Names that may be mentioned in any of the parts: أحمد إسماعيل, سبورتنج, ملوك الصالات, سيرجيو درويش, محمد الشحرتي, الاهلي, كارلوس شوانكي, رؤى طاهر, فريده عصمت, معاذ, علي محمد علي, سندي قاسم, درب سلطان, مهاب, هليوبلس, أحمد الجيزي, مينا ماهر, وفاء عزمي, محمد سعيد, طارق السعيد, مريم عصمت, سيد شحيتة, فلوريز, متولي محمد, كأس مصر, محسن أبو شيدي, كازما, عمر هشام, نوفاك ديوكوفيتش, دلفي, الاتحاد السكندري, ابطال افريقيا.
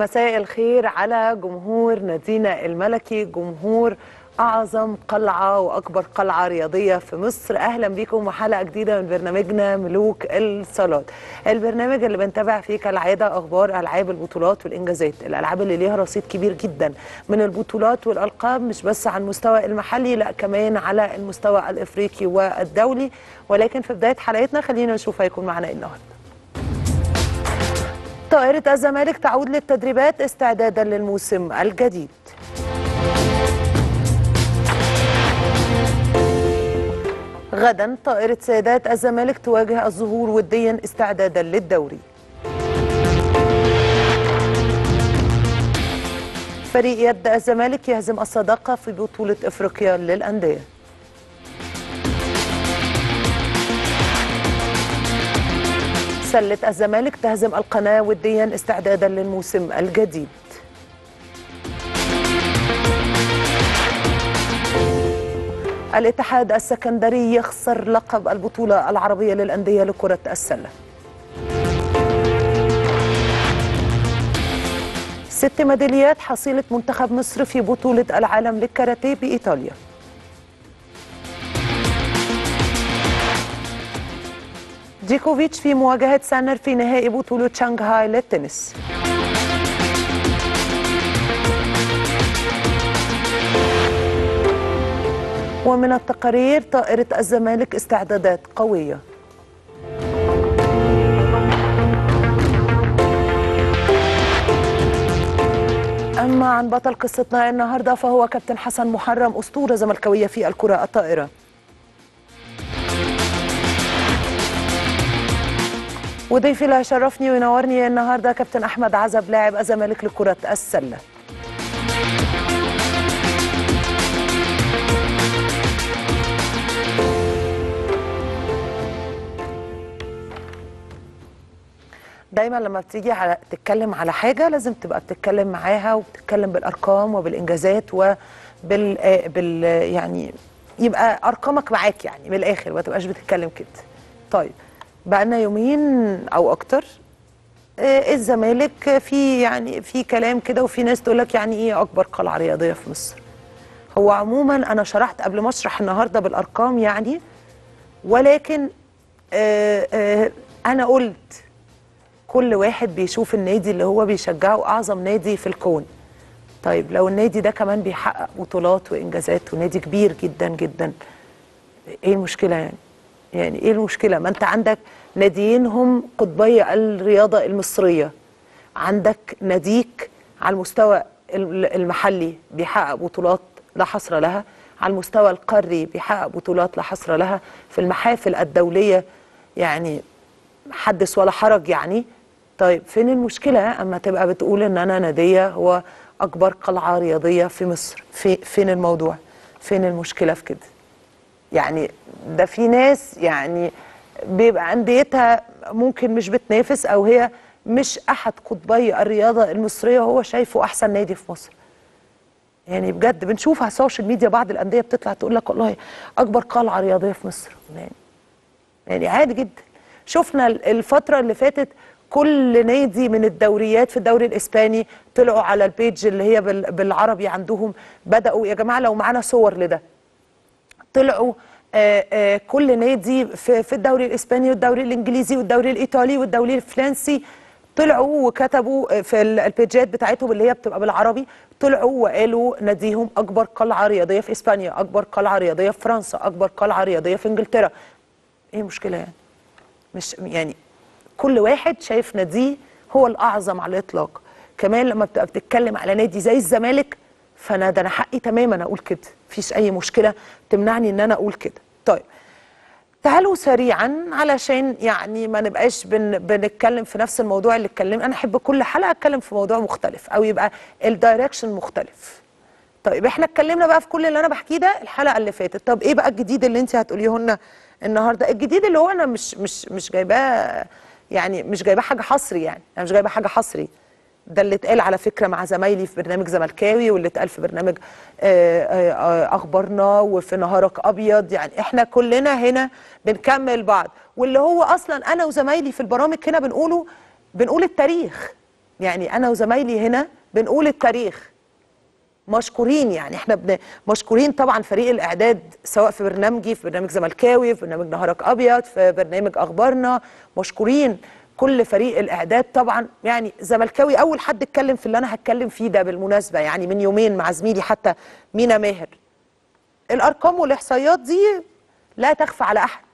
مساء الخير على جمهور نادينا الملكي، جمهور أعظم قلعة وأكبر قلعة رياضية في مصر. أهلا بكم وحلقة جديدة من برنامجنا ملوك الصالات، البرنامج اللي بنتابع فيه كالعادة أخبار ألعاب البطولات والإنجازات، الألعاب اللي ليها رصيد كبير جدا من البطولات والألقاب، مش بس على المستوى المحلي لا كمان على المستوى الإفريقي والدولي. ولكن في بداية حلقتنا خلينا نشوف هيكون معنا إيه النهارده. طائرة الزمالك تعود للتدريبات استعدادا للموسم الجديد. غدا طائرة سيدات الزمالك تواجه الظهور وديا استعدادا للدوري. فريق يد الزمالك يهزم الصداقة في بطولة افريقيا للأندية. سلة الزمالك تهزم القناة وديا استعدادا للموسم الجديد. الاتحاد السكندري يخسر لقب البطولة العربية للأندية لكرة السلة. 6 ميداليات حصيلة منتخب مصر في بطولة العالم للكاراتيه بإيطاليا. ديوكوفيتش في مواجهة سانر في نهائي بطولة شنغهاي للتنس. ومن التقارير طائرة الزمالك استعدادات قوية. أما عن بطل قصتنا النهاردة فهو كابتن حسن محرم، أسطورة زملكاوية في الكرة الطائرة. وضيفي اللي هيشرفني وينورني النهارده كابتن أحمد عزب، لاعب الزمالك لكرة السلة. دايما لما بتيجي تتكلم على حاجه لازم تبقى بتتكلم معاها وبتتكلم بالارقام وبالانجازات وبال يعني يبقى ارقامك معاك، يعني من الاخر ما تبقاش بتتكلم كده. طيب بقى لنا يومين او اكتر الزمالك في يعني في كلام كده، وفي ناس تقول لك يعني ايه اكبر قلعه رياضيه في مصر. هو عموما انا شرحت قبل ما اشرح النهارده بالارقام يعني، ولكن انا قلت كل واحد بيشوف النادي اللي هو بيشجعه أعظم نادي في الكون. طيب لو النادي ده كمان بيحقق بطولات وإنجازات ونادي كبير جدا جدا، إيه المشكلة يعني؟ يعني إيه المشكلة؟ ما أنت عندك ناديين هم قطبي الرياضة المصرية، عندك ناديك على المستوى المحلي بيحقق بطولات لا حصر لها، على المستوى القاري بيحقق بطولات لا حصر لها، في المحافل الدولية يعني حدث ولا حرج يعني. طيب فين المشكلة أما تبقى بتقول إن أنا نادية هو أكبر قلعة رياضية في مصر؟ فين الموضوع؟ فين المشكلة في كده؟ يعني ده في ناس يعني بيبقى أنديتها ممكن مش بتنافس أو هي مش أحد قطبي الرياضة المصرية هو شايفه أحسن نادي في مصر. يعني بجد بنشوف على السوشيال ميديا بعض الأندية بتطلع تقول لك والله أكبر قلعة رياضية في مصر، يعني عادي جدا. شفنا الفترة اللي فاتت كل نادي من الدوريات في الدوري الإسباني طلعوا على البيج اللي هي بالعربي عندهم، بدأوا يا جماعة لو معانا صور لده، طلعوا كل نادي في الدوري الإسباني والدوري الإنجليزي والدوري الإيطالي والدوري الفرنسي، طلعوا وكتبوا في البيجات بتاعتهم اللي هي بتبقى بالعربي، طلعوا وقالوا ناديهم أكبر قلعة رياضية في إسبانيا، أكبر قلعة رياضية في فرنسا، أكبر قلعة رياضية في إنجلترا. إيه المشكلة يعني؟ مش يعني كل واحد شايف ناديه هو الأعظم على الإطلاق. كمان لما بتبقى بتتكلم على نادي زي الزمالك فأنا ده أنا حقي تماما أقول كده، مفيش أي مشكلة تمنعني إن أنا أقول كده. طيب تعالوا سريعا علشان يعني ما نبقاش بنتكلم في نفس الموضوع اللي اتكلمنا، أنا أحب كل حلقة أتكلم في موضوع مختلف أو يبقى الدايركشن مختلف. طيب إحنا اتكلمنا بقى في كل اللي أنا بحكيه ده الحلقة اللي فاتت، طب إيه بقى الجديد اللي أنت هتقوليه لنا النهارده؟ الجديد اللي هو أنا مش جايباه يعني، مش جايبه حاجه حصري، يعني انا مش جايبه حاجه حصري، ده اللي اتقال على فكره مع زمايلي في برنامج زملكاوي، واللي اتقال في برنامج اخبارنا وفي نهارك ابيض، يعني احنا كلنا هنا بنكمل بعض، واللي هو اصلا انا وزمايلي في البرامج هنا بنقول التاريخ، يعني انا وزمايلي هنا بنقول التاريخ، مشكورين يعني احنا مشكورين طبعا فريق الاعداد، سواء في برنامجي، في برنامج زملكاوي، في برنامج نهارك ابيض، في برنامج اخبارنا، مشكورين كل فريق الاعداد طبعا. يعني زملكاوي اول حد اتكلم في اللي انا هتكلم فيه ده بالمناسبه، يعني من يومين مع زميلي حتى مينا ماهر، الارقام والاحصائيات دي لا تخفى على احد،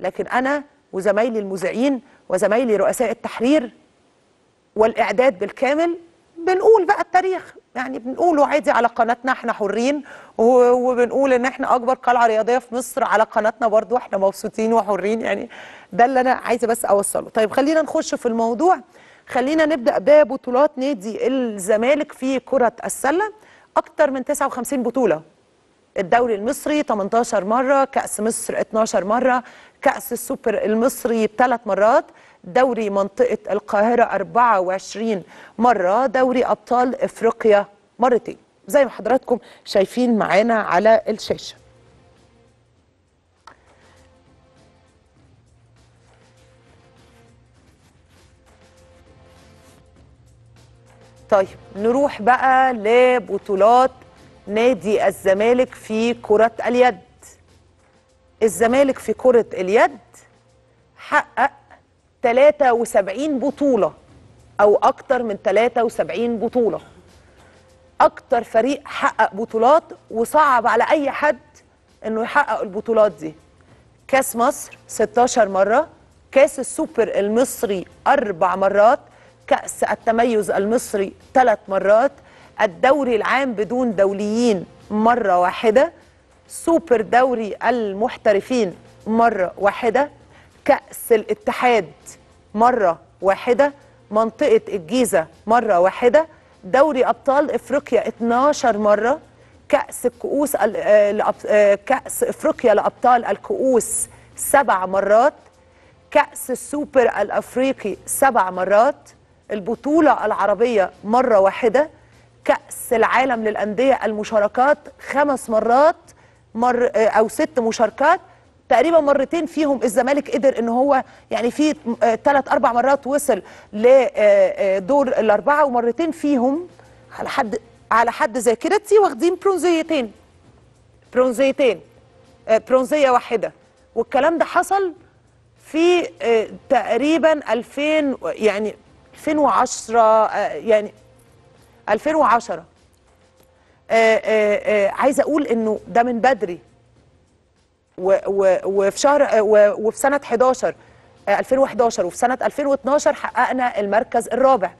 لكن انا وزمايلي المذيعين وزمايلي رؤساء التحرير والاعداد بالكامل بنقول بقى التاريخ، يعني بنقوله عادي على قناتنا، احنا حرين، وبنقول ان احنا اكبر قلعه رياضيه في مصر على قناتنا، برضو احنا مبسوطين وحرين، يعني ده اللي انا عايزه بس اوصله. طيب خلينا نخش في الموضوع، خلينا نبدا ببطولات نادي الزمالك في كره السله، اكتر من 59 بطوله، الدوري المصري 18 مره، كاس مصر 12 مره، كاس السوبر المصري 3 مرات، دوري منطقة القاهرة 24 مرة، دوري أبطال إفريقيا مرتين، زي ما حضراتكم شايفين معانا على الشاشة. طيب نروح بقى لبطولات نادي الزمالك في كرة اليد. الزمالك في كرة اليد حقق 73 بطولة أو أكتر من 73 بطولة، أكتر فريق حقق بطولات، وصعب على أي حد إنه يحقق البطولات دي. كأس مصر 16 مرة، كأس السوبر المصري 4 مرات، كأس التميز المصري 3 مرات، الدوري العام بدون دوليين 1 مرة، سوبر دوري المحترفين 1 مرة، كأس الاتحاد 1 مرة، منطقة الجيزة 1 مرة، دوري أبطال إفريقيا 12 مرة، كأس الكؤوس كأس إفريقيا لأبطال الكؤوس 7 مرات، كأس السوبر الأفريقي 7 مرات، البطولة العربية 1 مرة، كأس العالم للأندية المشاركات 5 مرات أو 6 مشاركات، تقريبا مرتين فيهم الزمالك قدر ان هو يعني في 3 4 مرات وصل لدور الاربعه، ومرتين فيهم على حد ذاكرتي واخدين برونزيتين، برونزيه 1، والكلام ده حصل في تقريبا 2000 يعني 2010 يعني 2010. عايزه اقول انه ده من بدري، وفي شهر وفي سنه 2011 وفي سنه 2012 حققنا المركز الرابع.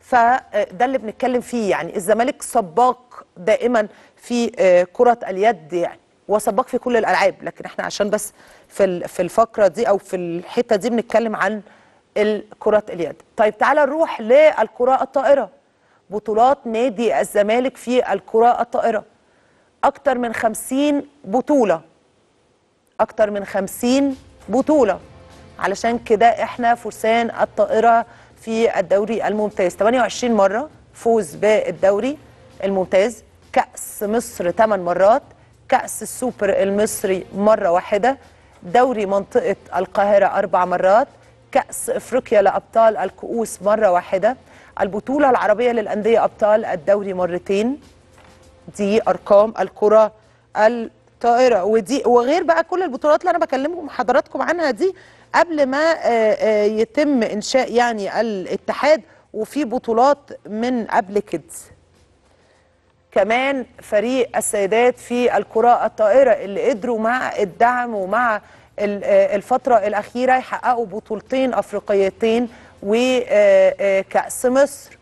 فده اللي بنتكلم فيه، يعني الزمالك سباق دائما في كره اليد، يعني وسباق في كل الالعاب، لكن احنا عشان بس في الفقره دي او في الحته دي بنتكلم عن كره اليد. طيب تعالى نروح للكره الطائره، بطولات نادي الزمالك في الكره الطائره أكتر من 50 بطولة، أكتر من 50 بطولة، علشان كده إحنا فرسان الطائرة في الدوري الممتاز 28 مرة فوز بالدوري الممتاز، كأس مصر 8 مرات، كأس السوبر المصري 1 مرة، دوري منطقة القاهرة 4 مرات، كأس إفريقيا لأبطال الكؤوس 1 مرة، البطولة العربية للأندية أبطال الدوري 2 مرات. دي ارقام الكره الطائره، ودي وغير بقى كل البطولات اللي انا بكلمكم حضراتكم عنها دي قبل ما يتم انشاء يعني الاتحاد، وفي بطولات من قبل كده. كمان فريق السيدات في الكره الطائره اللي قدروا مع الدعم ومع الفتره الاخيره يحققوا بطولتين افريقيتين وكاس مصر.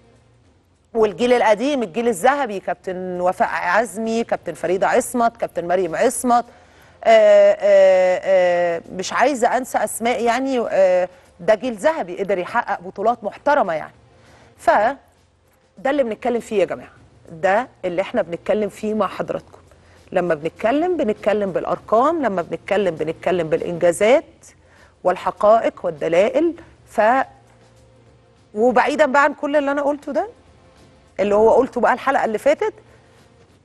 والجيل القديم، الجيل الذهبي، كابتن وفاء عزمي، كابتن فريده عصمت، كابتن مريم عصمت، مش عايزه انسى اسماء يعني، ده جيل ذهبي قدر يحقق بطولات محترمه يعني. فده اللي بنتكلم فيه يا جماعه، ده اللي احنا بنتكلم فيه مع حضراتكم، لما بنتكلم بالارقام، لما بنتكلم بالانجازات والحقائق والدلائل. وبعيدا بقى عن كل اللي انا قلته ده، اللي هو قلته بقى الحلقه اللي فاتت،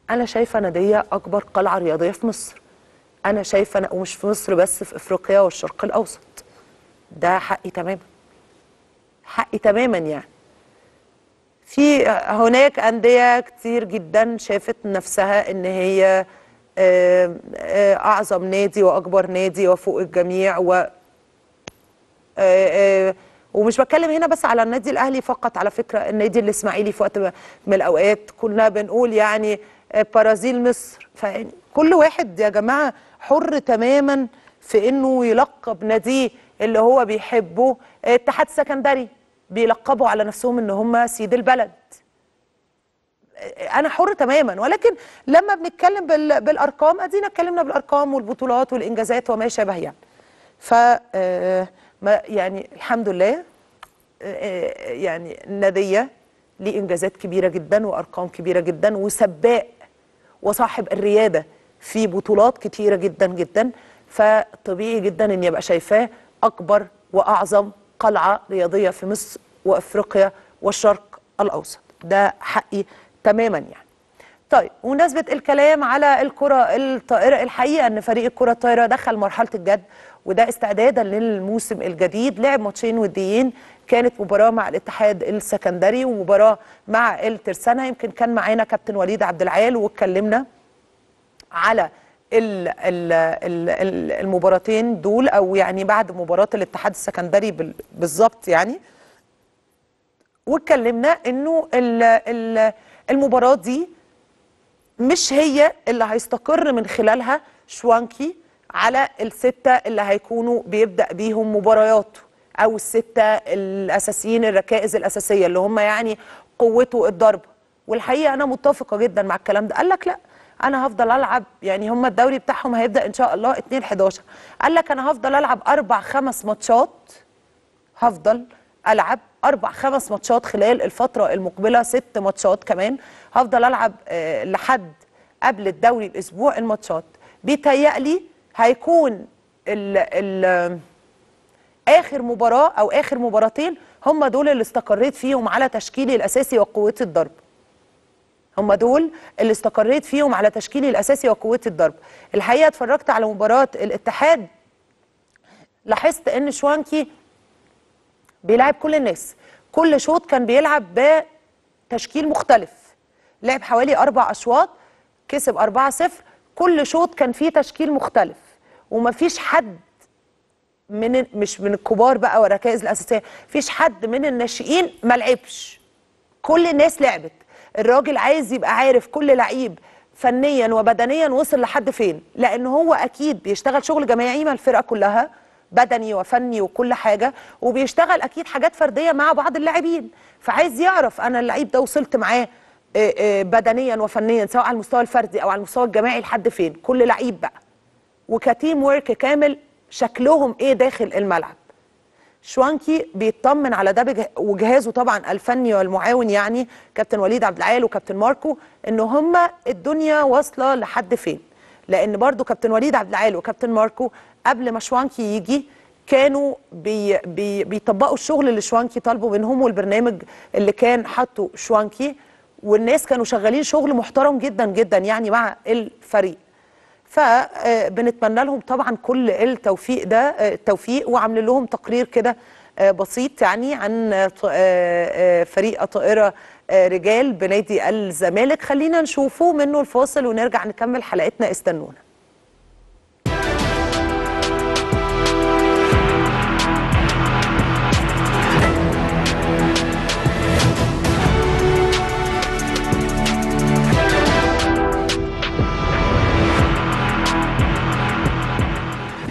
انا شايفه ان دي اكبر قلعه رياضيه في مصر، انا شايفه ومش في مصر بس، في افريقيا والشرق الاوسط، ده حقي تماما، حقي تماما يعني. في هناك أندية كتير جدا شافت نفسها إن هي أعظم نادي وأكبر نادي وفوق الجميع و ومش بتكلم هنا بس على النادي الأهلي فقط، على فكرة النادي الإسماعيلي في وقت من الأوقات كنا بنقول يعني برازيل مصر، فكل واحد يا جماعة حر تماما في إنه يلقب ناديه اللي هو بيحبه. اتحاد السكندري بيلقبوا على نفسهم إن هم سيد البلد، أنا حر تماما. ولكن لما بنتكلم بالأرقام أدينا اتكلمنا بالأرقام والبطولات والإنجازات وما شابه يعني. ف يعني الحمد لله يعني نادية ليه إنجازات كبيرة جدا وأرقام كبيرة جدا وسباق وصاحب الريادة في بطولات كتيرة جدا جدا، فطبيعي جدا إن يبقى شايفاه أكبر وأعظم قلعة رياضية في مصر وأفريقيا والشرق الأوسط، ده حقي تماما يعني. طيب ومناسبة الكلام على الكرة الطائرة، الحقيقة أن فريق الكرة الطائرة دخل مرحلة الجد وده استعدادا للموسم الجديد، لعب ماتشين وديين، كانت مباراة مع الاتحاد السكندري ومباراة مع الترسانة. يمكن كان معانا كابتن وليد عبد العال واتكلمنا على المباراتين دول، أو يعني بعد مباراة الاتحاد السكندري بالظبط يعني، واتكلمنا إنه المباراة دي مش هي اللي هيستقر من خلالها شوانكي على الستة اللي هيكونوا بيبدأ بيهم مبارياته، أو الستة الأساسيين الركائز الأساسية اللي هم يعني قوته الضربة. والحقيقة أنا متفقة جدا مع الكلام ده. قال لك لا أنا هفضل ألعب، يعني هم الدوري بتاعهم هيبدأ إن شاء الله 2/11، قال لك أنا هفضل ألعب 4-5 ماتشات، هفضل ألعب 4-5 ماتشات خلال الفترة المقبلة، 6 ماتشات كمان، هفضل ألعب لحد قبل الدوري الأسبوع الماتشات. بيتهيألي هيكون ال آخر مباراة أو آخر مباراتين هم دول اللي استقريت فيهم على تشكيلي الأساسي وقوتي الضرب. هم دول اللي استقريت فيهم على تشكيلي الأساسي وقوتي الضرب. الحقيقة اتفرجت على مباراة الاتحاد، لاحظت إن شوانكي بيلعب كل الناس، كل شوط كان بيلعب بتشكيل مختلف، لعب حوالي 4 أشواط كسب 4-0، كل شوط كان فيه تشكيل مختلف ومفيش حد مش من الكبار بقى والركائز الأساسية، مفيش حد من الناشئين ما لعبش، كل الناس لعبت. الراجل عايز يبقى عارف كل لعيب فنيا وبدنيا وصل لحد فين، لأن هو أكيد بيشتغل شغل جماعي مع الفرقة كلها بدني وفني وكل حاجة، وبيشتغل أكيد حاجات فردية مع بعض اللاعبين، فعايز يعرف أنا اللعيب ده وصلت معاه بدنيا وفنيا سواء على المستوى الفردي أو على المستوى الجماعي لحد فين. كل لعيب بقى وكتيم وورك كامل شكلهم إيه داخل الملعب. شوانكي بيطمن على ده، وجهازه طبعا الفني والمعاون يعني كابتن وليد عبد العال وكابتن ماركو، إن هما الدنيا واصلة لحد فين، لأن برضو كابتن وليد عبد العال وكابتن ماركو قبل ما شوانكي يجي كانوا بيطبقوا الشغل اللي شوانكي طالبه منهم والبرنامج اللي كان حاطه شوانكي، والناس كانوا شغالين شغل محترم جدا جدا يعني مع الفريق. فبنتمنى لهم طبعا كل التوفيق، ده التوفيق، وعامل لهم تقرير كده بسيط يعني عن فريق الطائرة رجال بنادي الزمالك، خلينا نشوفه منه الفاصل ونرجع نكمل حلقتنا، استنونا.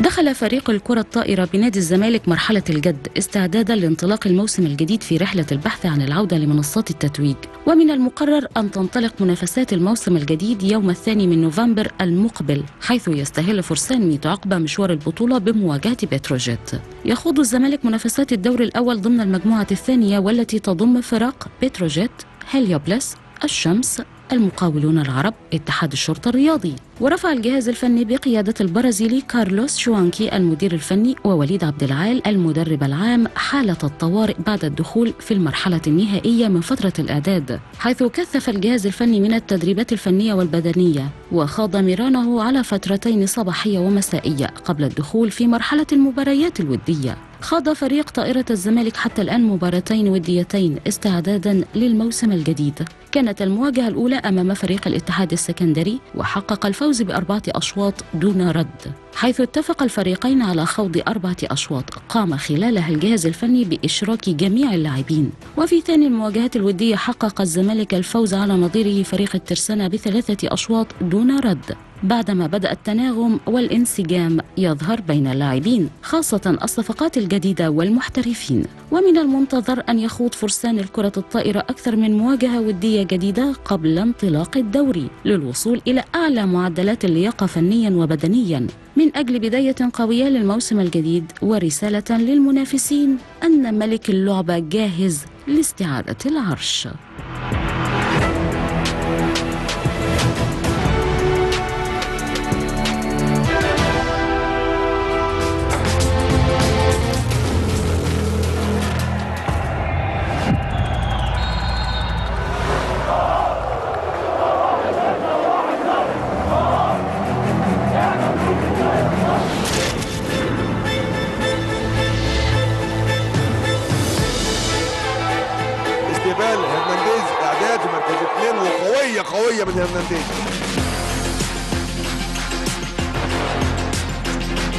دخل فريق الكرة الطائرة بنادي الزمالك مرحلة الجد استعدادا لانطلاق الموسم الجديد في رحلة البحث عن العودة لمنصات التتويج، ومن المقرر أن تنطلق منافسات الموسم الجديد يوم 2 نوفمبر المقبل، حيث يستهل فرسان ميت عقب مشوار البطولة بمواجهة بتروجيت. يخوض الزمالك منافسات الدور الأول ضمن المجموعة الثانية، والتي تضم فرق بتروجيت، هليوبلس، الشمس، المقاولون العرب، اتحاد الشرطة الرياضي. ورفع الجهاز الفني بقيادة البرازيلي كارلوس شوانكي المدير الفني ووليد عبد العال المدرب العام حالة الطوارئ بعد الدخول في المرحلة النهائية من فترة الإعداد، حيث كثف الجهاز الفني من التدريبات الفنية والبدنية، وخاض مرانه على فترتين صباحية ومسائية قبل الدخول في مرحلة المباريات الودية. خاض فريق طائرة الزمالك حتى الآن مباراتين وديتين استعدادا للموسم الجديد. كانت المواجهة الأولى أمام فريق الاتحاد السكندري وحقق الفوز بأربعة أشواط دون رد، حيث اتفق الفريقين على خوض أربعة أشواط قام خلالها الجهاز الفني بإشراك جميع اللاعبين. وفي ثاني المواجهات الودية حقق الزمالك الفوز على نظيره فريق الترسانة بثلاثة أشواط دون رد، بعدما بدأ التناغم والانسجام يظهر بين اللاعبين خاصة الصفقات الجديدة والمحترفين. ومن المنتظر أن يخوض فرسان الكرة الطائرة أكثر من مواجهة ودية جديدة قبل انطلاق الدوري للوصول إلى أعلى معدلات اللياقة فنيا وبدنيا من أجل بداية قوية للموسم الجديد، ورسالة للمنافسين أن ملك اللعبة جاهز لاستعادة العرش.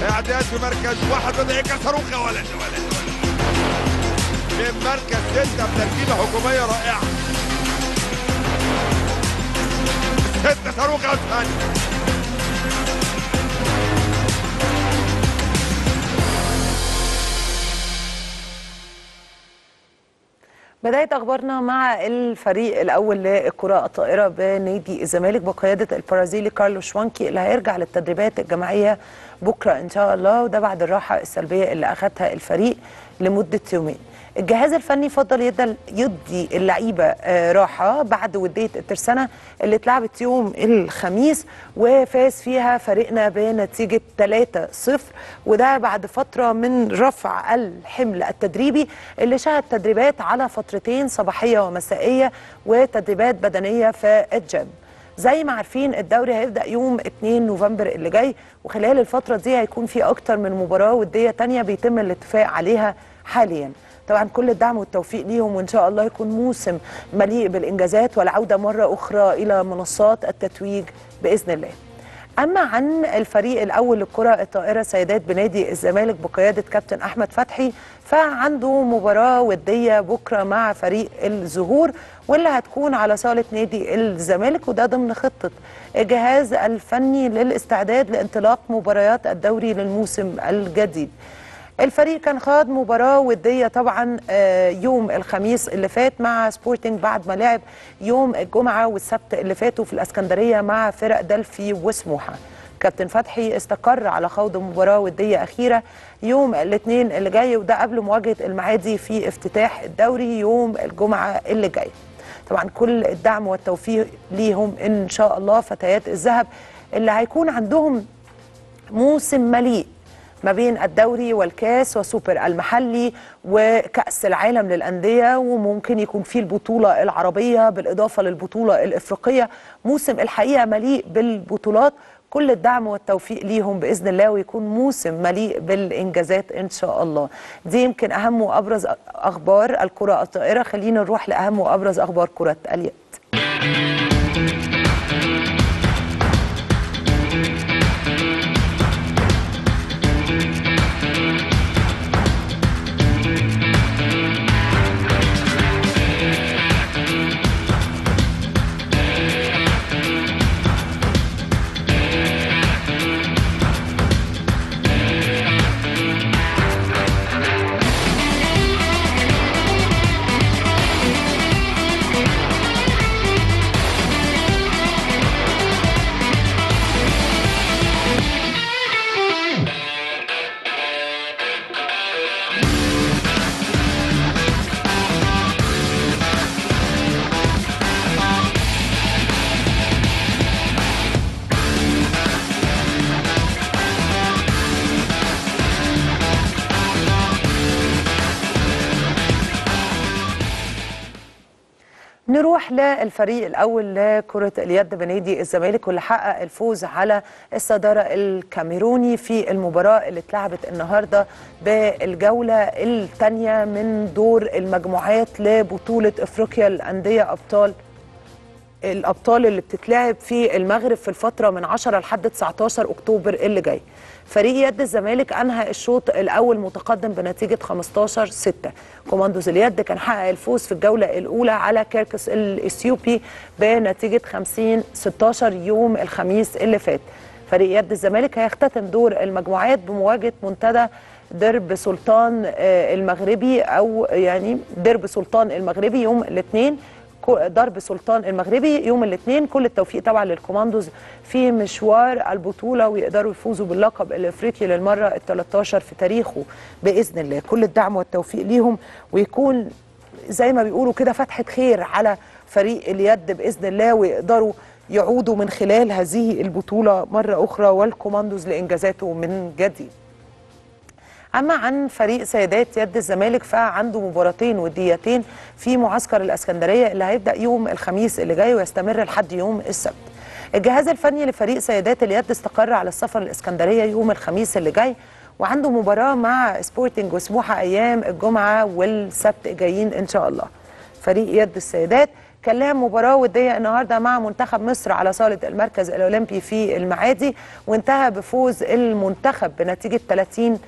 اعداد في مركز واحد بدأ يكسر يا ولد من مركز 6 بتركيبه هجوميه رائعه. 6 صاروخه ثانيه. بداية أخبارنا مع الفريق الأول للكرة الطائرة بنادي الزمالك بقيادة البرازيلي كارلوس شوانكي اللي هيرجع للتدريبات الجماعية بكرة إن شاء الله، وده بعد الراحة السلبية اللي أخذتها الفريق لمدة يومين. الجهاز الفني فضل يدي اللعيبة راحة بعد ودية الترسانة اللي اتلعبت يوم الخميس وفاز فيها فريقنا بنتيجة 3-0، وده بعد فترة من رفع الحمل التدريبي اللي شهد تدريبات على فترتين صباحية ومسائية وتدريبات بدنية في الجيم. زي ما عارفين الدوري هيبدأ يوم 2 نوفمبر اللي جاي، وخلال الفترة دي هيكون في أكتر من مباراة ودية تانية بيتم الاتفاق عليها حاليا. طبعا كل الدعم والتوفيق ليهم، وان شاء الله يكون موسم مليء بالانجازات والعوده مره اخرى الى منصات التتويج باذن الله. اما عن الفريق الاول للكره الطائره سيدات بنادي الزمالك بقياده كابتن احمد فتحي، فعنده مباراه وديه بكره مع فريق الزهور واللي هتكون على صاله نادي الزمالك، وده ضمن خطه الجهاز الفني للاستعداد لانطلاق مباريات الدوري للموسم الجديد. الفريق كان خاض مباراة ودية طبعا يوم الخميس اللي فات مع سبورتنج بعد ما لعب يوم الجمعة والسبت اللي فاتوا في الاسكندرية مع فرق دلفي وسموحة. كابتن فتحي استقر على خوض مباراة ودية أخيرة يوم الاثنين اللي جاي، وده قبل مواجهة المعادي في افتتاح الدوري يوم الجمعة اللي جاي. طبعا كل الدعم والتوفيق ليهم إن شاء الله فتيات الذهب اللي هيكون عندهم موسم مليء ما بين الدوري والكاس وسوبر المحلي وكأس العالم للأندية، وممكن يكون في البطولة العربية بالإضافة للبطولة الإفريقية. موسم الحقيقة مليء بالبطولات، كل الدعم والتوفيق ليهم بإذن الله، ويكون موسم مليء بالإنجازات إن شاء الله. دي يمكن أهم وأبرز أخبار الكرة الطائرة. خلينا نروح لأهم وأبرز أخبار كرة اليد. نروح للفريق الأول لكرة اليد بنادي الزمالك واللي حقق الفوز على الصدارة الكاميروني في المباراة اللي اتلعبت النهاردة بالجولة الثانية من دور المجموعات لبطولة إفريقيا للأندية الأبطال اللي بتتلعب في المغرب في الفترة من 10 لحد 19 أكتوبر اللي جاي. فريق يد الزمالك أنهى الشوط الأول متقدم بنتيجة 15-6. كوماندوز اليد كان حقق الفوز في الجولة الأولى على كيركس الإثيوبي بنتيجة 50-16 يوم الخميس اللي فات. فريق يد الزمالك هيختتم دور المجموعات بمواجهة منتدى درب سلطان المغربي، أو يعني درب سلطان المغربي يوم الاثنين، ضرب سلطان المغربي يوم الاثنين. كل التوفيق طبعا للكوماندوز في مشوار البطوله ويقدروا يفوزوا باللقب الافريقي للمره ال13 في تاريخه باذن الله. كل الدعم والتوفيق ليهم، ويكون زي ما بيقولوا كده فتحه خير على فريق اليد باذن الله، ويقدروا يعودوا من خلال هذه البطوله مره اخرى والكوماندوز لانجازاته من جديد. أما عن فريق سيدات يد الزمالك فعنده مباراتين وديتين في معسكر الإسكندرية اللي هيبدأ يوم الخميس اللي جاي ويستمر لحد يوم السبت. الجهاز الفني لفريق سيدات اليد استقر على السفر الإسكندرية يوم الخميس اللي جاي، وعنده مباراة مع سبورتنج وسموحة أيام الجمعة والسبت جايين إن شاء الله. فريق يد السيدات كان لها مباراه وديه النهارده مع منتخب مصر على صاله المركز الأولمبي في المعادي، وانتهى بفوز المنتخب بنتيجة 30-28.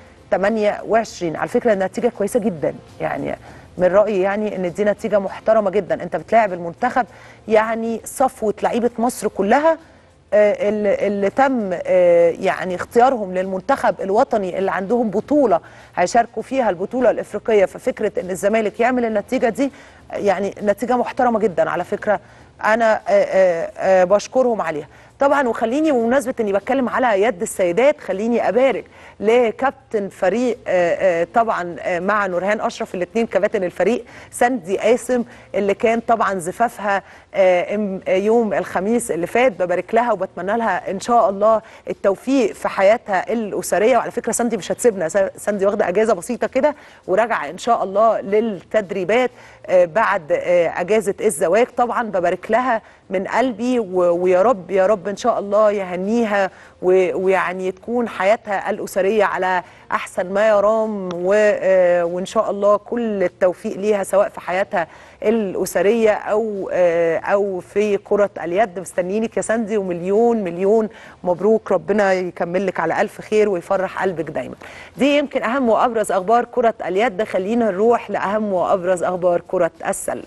على فكره النتيجه كويسه جدا، يعني من رايي يعني ان دي نتيجه محترمه جدا. انت بتلاعب المنتخب يعني صفوه لعيبه مصر كلها اللي تم يعني اختيارهم للمنتخب الوطني اللي عندهم بطوله هيشاركوا فيها البطوله الافريقيه. ففكره ان الزمالك يعمل النتيجه دي يعني نتيجه محترمه جدا على فكره، انا بشكرهم عليها طبعا. وخليني بمناسبه اني بتكلم على يد السيدات خليني ابارك لكابتن فريق طبعا مع نورهان اشرف، الاثنين كباتن الفريق، سندي قاسم اللي كان طبعا زفافها يوم الخميس اللي فات. ببارك لها وبتمنى لها ان شاء الله التوفيق في حياتها الاسريه. وعلى فكره سندي مش هتسيبنا، سندي واخده اجازه بسيطه كده وراجعه ان شاء الله للتدريبات بعد اجازه الزواج. طبعا ببارك لها من قلبي، ويا رب يا رب ان شاء الله يهنيها ويعني تكون حياتها الاسريه على احسن ما يرام، وان شاء الله كل التوفيق ليها سواء في حياتها الاسريه او في كره اليد. مستنيينك يا سندي، ومليون مليون مبروك، ربنا يكمل لك على الف خير ويفرح قلبك دايما. دي يمكن اهم وابرز اخبار كره اليد. خلينا نروح لاهم وابرز اخبار كره السله.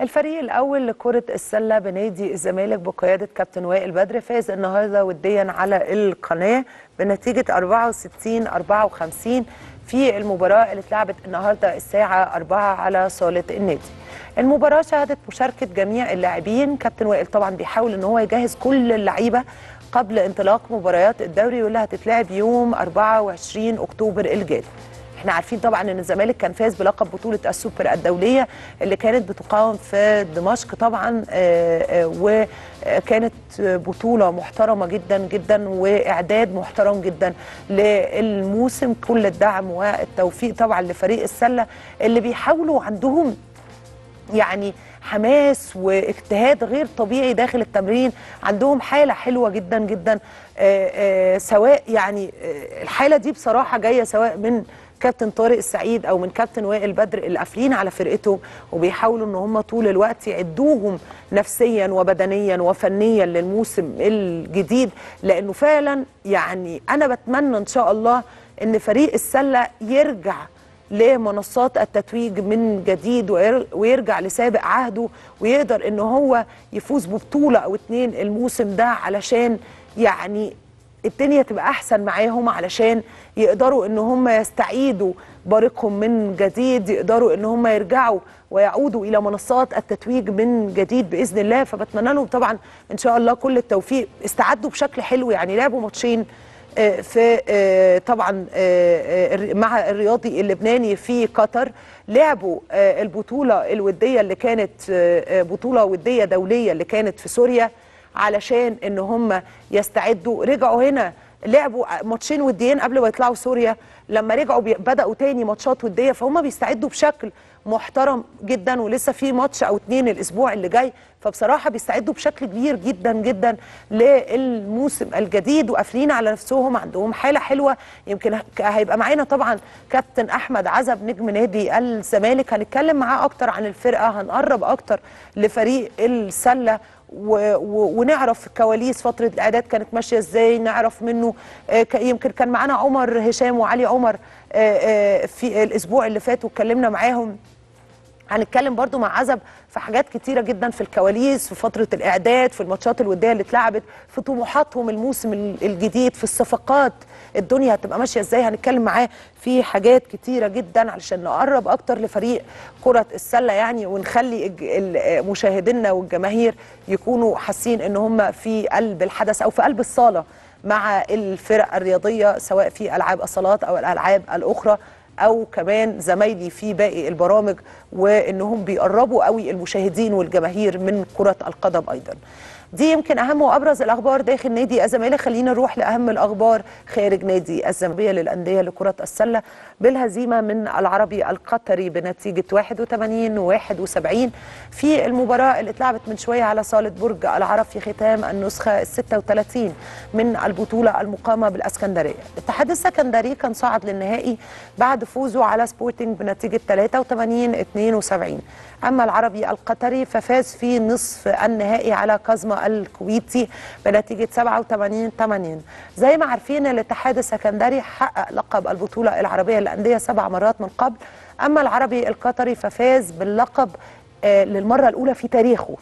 الفريق الأول لكرة السلة بنادي الزمالك بقيادة كابتن وائل بدري فاز النهارده وديا على القناة بنتيجة 64-54 في المباراة اللي اتلعبت النهارده الساعة 4 على صالة النادي. المباراة شهدت مشاركة جميع اللاعبين. كابتن وائل طبعا بيحاول ان هو يجهز كل اللعيبة قبل انطلاق مباريات الدوري واللي هتتلعب يوم 24 أكتوبر الجاي. احنا عارفين طبعا ان الزمالك كان فاز بلقب بطولة السوبر الدولية اللي كانت بتقام في دمشق طبعا، وكانت بطولة محترمة جدا جدا واعداد محترم جدا للموسم. كل الدعم والتوفيق طبعا لفريق السلة اللي بيحاولوا، عندهم يعني حماس واجتهاد غير طبيعي داخل التمرين، عندهم حالة حلوة جدا جدا، سواء يعني الحالة دي بصراحة جاية سواء من كابتن طارق السعيد او من كابتن وائل بدري اللي قافلين على فرقتهم وبيحاولوا ان هم طول الوقت يعدوهم نفسيا وبدنيا وفنيا للموسم الجديد، لانه فعلا يعني انا بتمنى ان شاء الله ان فريق السله يرجع لمنصات التتويج من جديد ويرجع لسابق عهده ويقدر ان هو يفوز ببطوله او اتنين الموسم ده، علشان يعني الدنيا تبقى احسن معاهم، علشان يقدروا ان هم يستعيدوا بارقهم من جديد، يقدروا ان هم يرجعوا ويعودوا الى منصات التتويج من جديد باذن الله. فبتمنى لهم طبعا ان شاء الله كل التوفيق. استعدوا بشكل حلو، يعني لعبوا ماتشين في طبعا مع الرياضي اللبناني في قطر، لعبوا البطولة الودية اللي كانت بطولة ودية دولية اللي كانت في سوريا علشان ان هم يستعدوا، رجعوا هنا لعبوا ماتشين وديين قبل ما يطلعوا سوريا، لما رجعوا بدأوا تاني ماتشات ودية، فهم بيستعدوا بشكل محترم جدا، ولسه في ماتش او اتنين الاسبوع اللي جاي، فبصراحه بيستعدوا بشكل كبير جدا جدا للموسم الجديد وقافلين على نفسهم، عندهم حاله حلوه. يمكن هيبقى معانا طبعا كابتن احمد عزب نجم نادي الزمالك، هنتكلم معاه اكتر عن الفرقه، هنقرب اكتر لفريق السله ونعرف كواليس فتره الاعداد كانت ماشيه ازاي، نعرف منه. يمكن كان معانا عمر هشام وعلي عمر في الاسبوع اللي فات واتكلمنا معاهم، هنتكلم برضو مع عزب في حاجات كتيرة جدا في الكواليس، في فترة الإعداد، في الماتشات الودية اللي اتلعبت، في طموحاتهم الموسم الجديد، في الصفقات الدنيا هتبقى ماشية ازاي، هنتكلم معاه في حاجات كتيرة جدا علشان نقرب اكتر لفريق كرة السلة يعني، ونخلي مشاهدينا والجماهير يكونوا حاسين ان هم في قلب الحدث او في قلب الصالة مع الفرق الرياضية، سواء في ألعاب الصالات أو الألعاب الأخرى أو كمان زمايلي في باقي البرامج، وإنهم بيقربوا قوي المشاهدين والجماهير من كرة القدم أيضا. دي يمكن أهم وأبرز الأخبار داخل نادي الزمالك. خلينا نروح لأهم الأخبار خارج نادي الزمالك للأندية لكرة السلة، بالهزيمة من العربي القطري بنتيجة 81-71 في المباراة اللي اتلعبت من شوية على صالة برج العرب في ختام النسخة 36 من البطولة المقامة بالإسكندرية. الاتحاد السكندري كان صعد للنهائي بعد فوزه على سبورتنج بنتيجة 83-72، أما العربي القطري ففاز في نصف النهائي على كازما الكويتي بنتيجة 87-80. زي ما عارفين الاتحاد السكندري حقق لقب البطولة العربية للأندية 7 مرات من قبل، أما العربي القطري ففاز باللقب للمرة الأولى في تاريخه،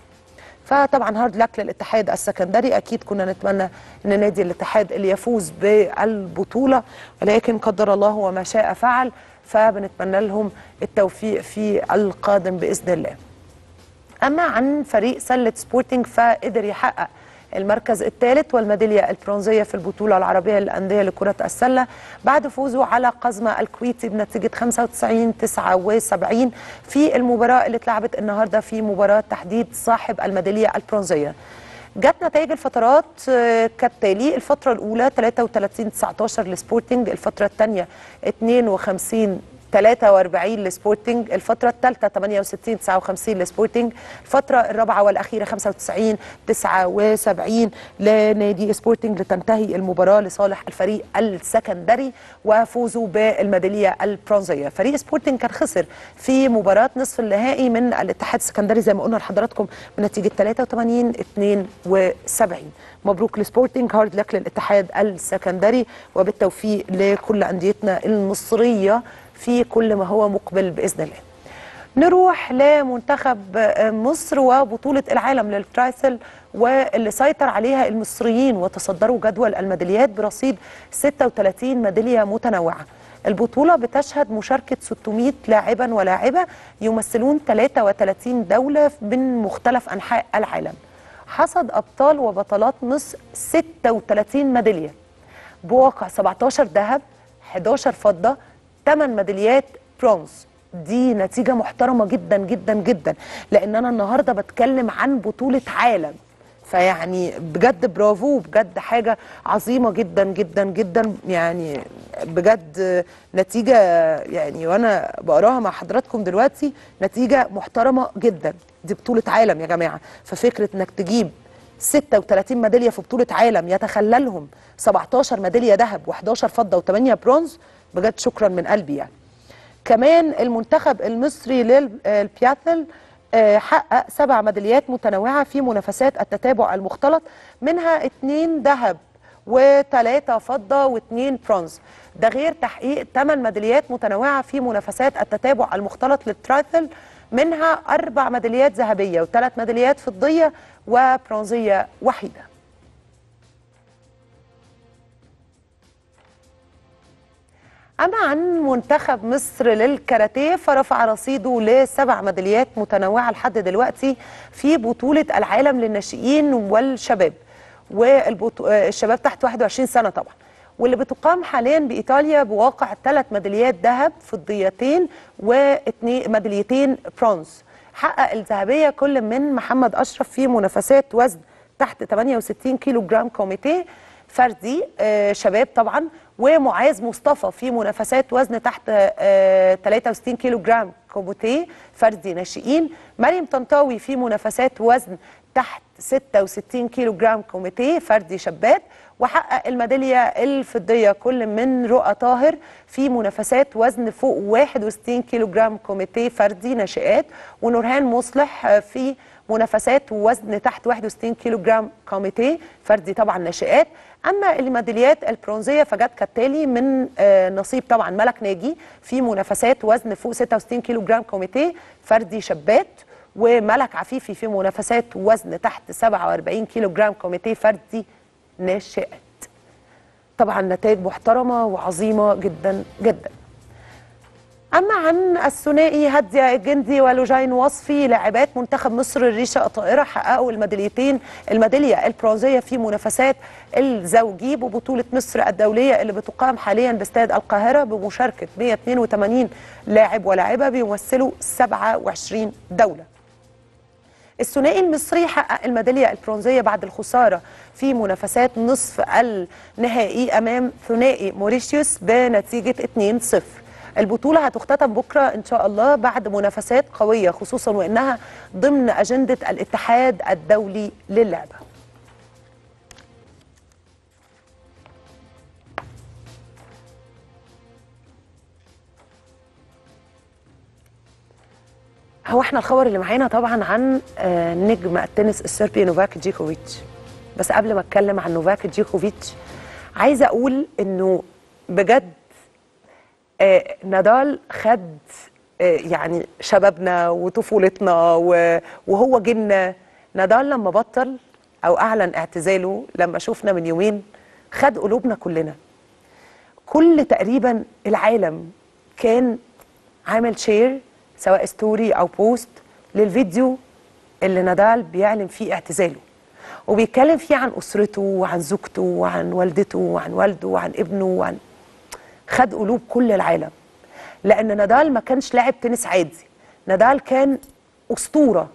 فطبعا هارد لك للاتحاد السكندري. اكيد كنا نتمنى ان نادي الاتحاد اللي يفوز بالبطوله، ولكن قدر الله وما شاء فعل، فبنتمنى لهم التوفيق في القادم باذن الله. اما عن فريق سله سبورتنج فقدر يحقق المركز الثالث والميداليه البرونزيه في البطوله العربيه للانديه لكره السله بعد فوزه على قزمه الكويتي بنتيجه 95-79 في المباراه اللي اتلعبت النهارده في مباراه تحديد صاحب الميداليه البرونزيه. جت نتائج الفترات كالتالي: الفتره الاولى 33-19 لسبورتنج، الفتره الثانيه 52-43 لسبورتنج، الفترة الثالثة 68-59 لسبورتنج، الفترة الرابعة والأخيرة 95-79 لنادي سبورتنج، لتنتهي المباراة لصالح الفريق السكندري وفوزوا بالميدالية البرونزية. فريق سبورتنج كان خسر في مباراة نصف النهائي من الاتحاد السكندري زي ما قلنا لحضراتكم بنتيجة 83-72. مبروك لسبورتنج، هارد لك للاتحاد السكندري، وبالتوفيق لكل أنديتنا المصرية في كل ما هو مقبل بإذن الله. نروح لمنتخب مصر وبطولة العالم للترايسل واللي سيطر عليها المصريين وتصدروا جدول الميداليات برصيد 36 ميدالية متنوعة. البطولة بتشهد مشاركة 600 لاعبا ولاعبة يمثلون 33 دولة من مختلف أنحاء العالم. حصد أبطال وبطلات مصر 36 ميدالية بواقع 17 ذهب، 11 فضة، 8 ميداليات برونز. دي نتيجة محترمة جدا جدا جدا، لأن أنا النهاردة بتكلم عن بطولة عالم، فيعني بجد برافو، بجد حاجة عظيمة جدا جدا جدا، يعني بجد نتيجة يعني وأنا بقراها مع حضراتكم دلوقتي نتيجة محترمة جدا. دي بطولة عالم يا جماعة، ففكرة إنك تجيب 36 ميدالية في بطولة عالم يتخللهم 17 ميدالية ذهب و11 فضة و8 برونز، بجد شكرا من قلبي يعني. كمان المنتخب المصري للبياثل حقق 7 ميداليات متنوعة في منافسات التتابع المختلط، منها 2 ذهب و3 فضة و2 برونز، ده غير تحقيق 8 ميداليات متنوعة في منافسات التتابع المختلط للترايثل، منها 4 ميداليات ذهبية و3 ميداليات فضية وبرونزية وحيدة. أما عن منتخب مصر للكاراتيه فرفع رصيده ل7 ميداليات متنوعة لحد دلوقتي في بطولة العالم للناشئين والشباب والشباب تحت 21 سنة طبعا، واللي بتقام حاليا بإيطاليا بواقع 3 ميداليات ذهب، فضيتين و2 ميداليتين برونز. حقق الذهبية كل من محمد أشرف في منافسات وزن تحت 68 كيلو جرام كوميتيه فردي شباب طبعا، ومعاذ مصطفى في منافسات وزن تحت 63 كيلو جرام كوميتيه فردي ناشئين. مريم طنطاوي في منافسات وزن تحت 66 كيلو جرام كوميتيه فردي شباب، وحقق الميداليه الفضيه كل من رؤى طاهر في منافسات وزن فوق 61 كيلو جرام كوميتيه فردي ناشئات، ونورهان مصلح في منافسات وزن تحت 61 كيلو جرام كوميتيه فردي طبعا ناشئات. اما الميداليات البرونزيه فجت كالتالي من نصيب طبعا ملك ناجي في منافسات وزن فوق 66 كيلو جرام كوميتيه فردي شابات، وملك عفيفي في منافسات وزن تحت 47 كيلو جرام كوميتيه فردي ناشئات. طبعا نتائج محترمه وعظيمه جدا جدا. اما عن الثنائي هادي الجندي ولوجين وصفي لاعبات منتخب مصر الريشه الطائره حققوا الميداليه البرونزيه في منافسات الزوجي ببطوله مصر الدوليه اللي بتقام حاليا باستاد القاهره بمشاركه 182 لاعب ولاعبه بيمثلوا 27 دوله. الثنائي المصري حقق الميداليه البرونزيه بعد الخساره في منافسات نصف النهائي امام ثنائي موريشيوس بنتيجه 2-0. البطولة هتختتم بكرة إن شاء الله بعد منافسات قوية، خصوصا وإنها ضمن أجندة الاتحاد الدولي للعبة. هو احنا الخبر اللي معانا طبعا عن نجم التنس الصربي نوفاك ديوكوفيتش، بس قبل ما أتكلم عن نوفاك ديوكوفيتش عايزة أقول إنه بجد نادال خد يعني شبابنا وطفولتنا وهو جنة. نادال لما بطل أو أعلن اعتزاله لما شفنا من يومين خد قلوبنا كلنا، كل تقريبا العالم كان عامل شير سواء ستوري أو بوست للفيديو اللي نادال بيعلن فيه اعتزاله وبيتكلم فيه عن أسرته وعن زوجته وعن والدته وعن والده وعن ابنه وعن خد قلوب كل العالم، لأن نادال ما كانش لاعب تنس عادي، نادال كان أسطورة،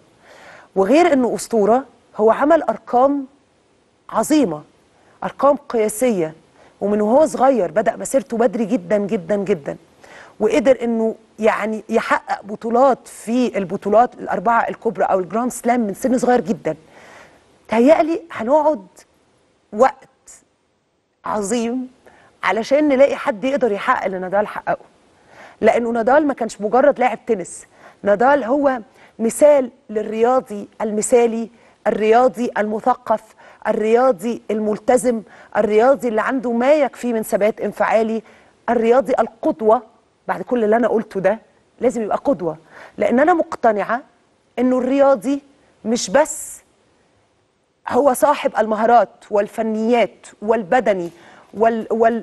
وغير إنه أسطورة هو عمل أرقام عظيمة، أرقام قياسية، ومن وهو صغير بدأ مسيرته بدري جدا جدا جدا، وقدر إنه يعني يحقق بطولات في البطولات الأربعة الكبرى أو الجراند سلام من سن صغير جدا. تهيألي هنقعد وقت عظيم علشان نلاقي حد يقدر يحقق اللي نادال حققه، لأنه نادال ما كانش مجرد لاعب تنس، نادال هو مثال للرياضي المثالي، الرياضي المثقف، الرياضي الملتزم، الرياضي اللي عنده ما يكفيه من ثبات انفعالي، الرياضي القدوة. بعد كل اللي أنا قلته ده لازم يبقى قدوة، لأن أنا مقتنعة إنه الرياضي مش بس هو صاحب المهارات والفنيات والبدني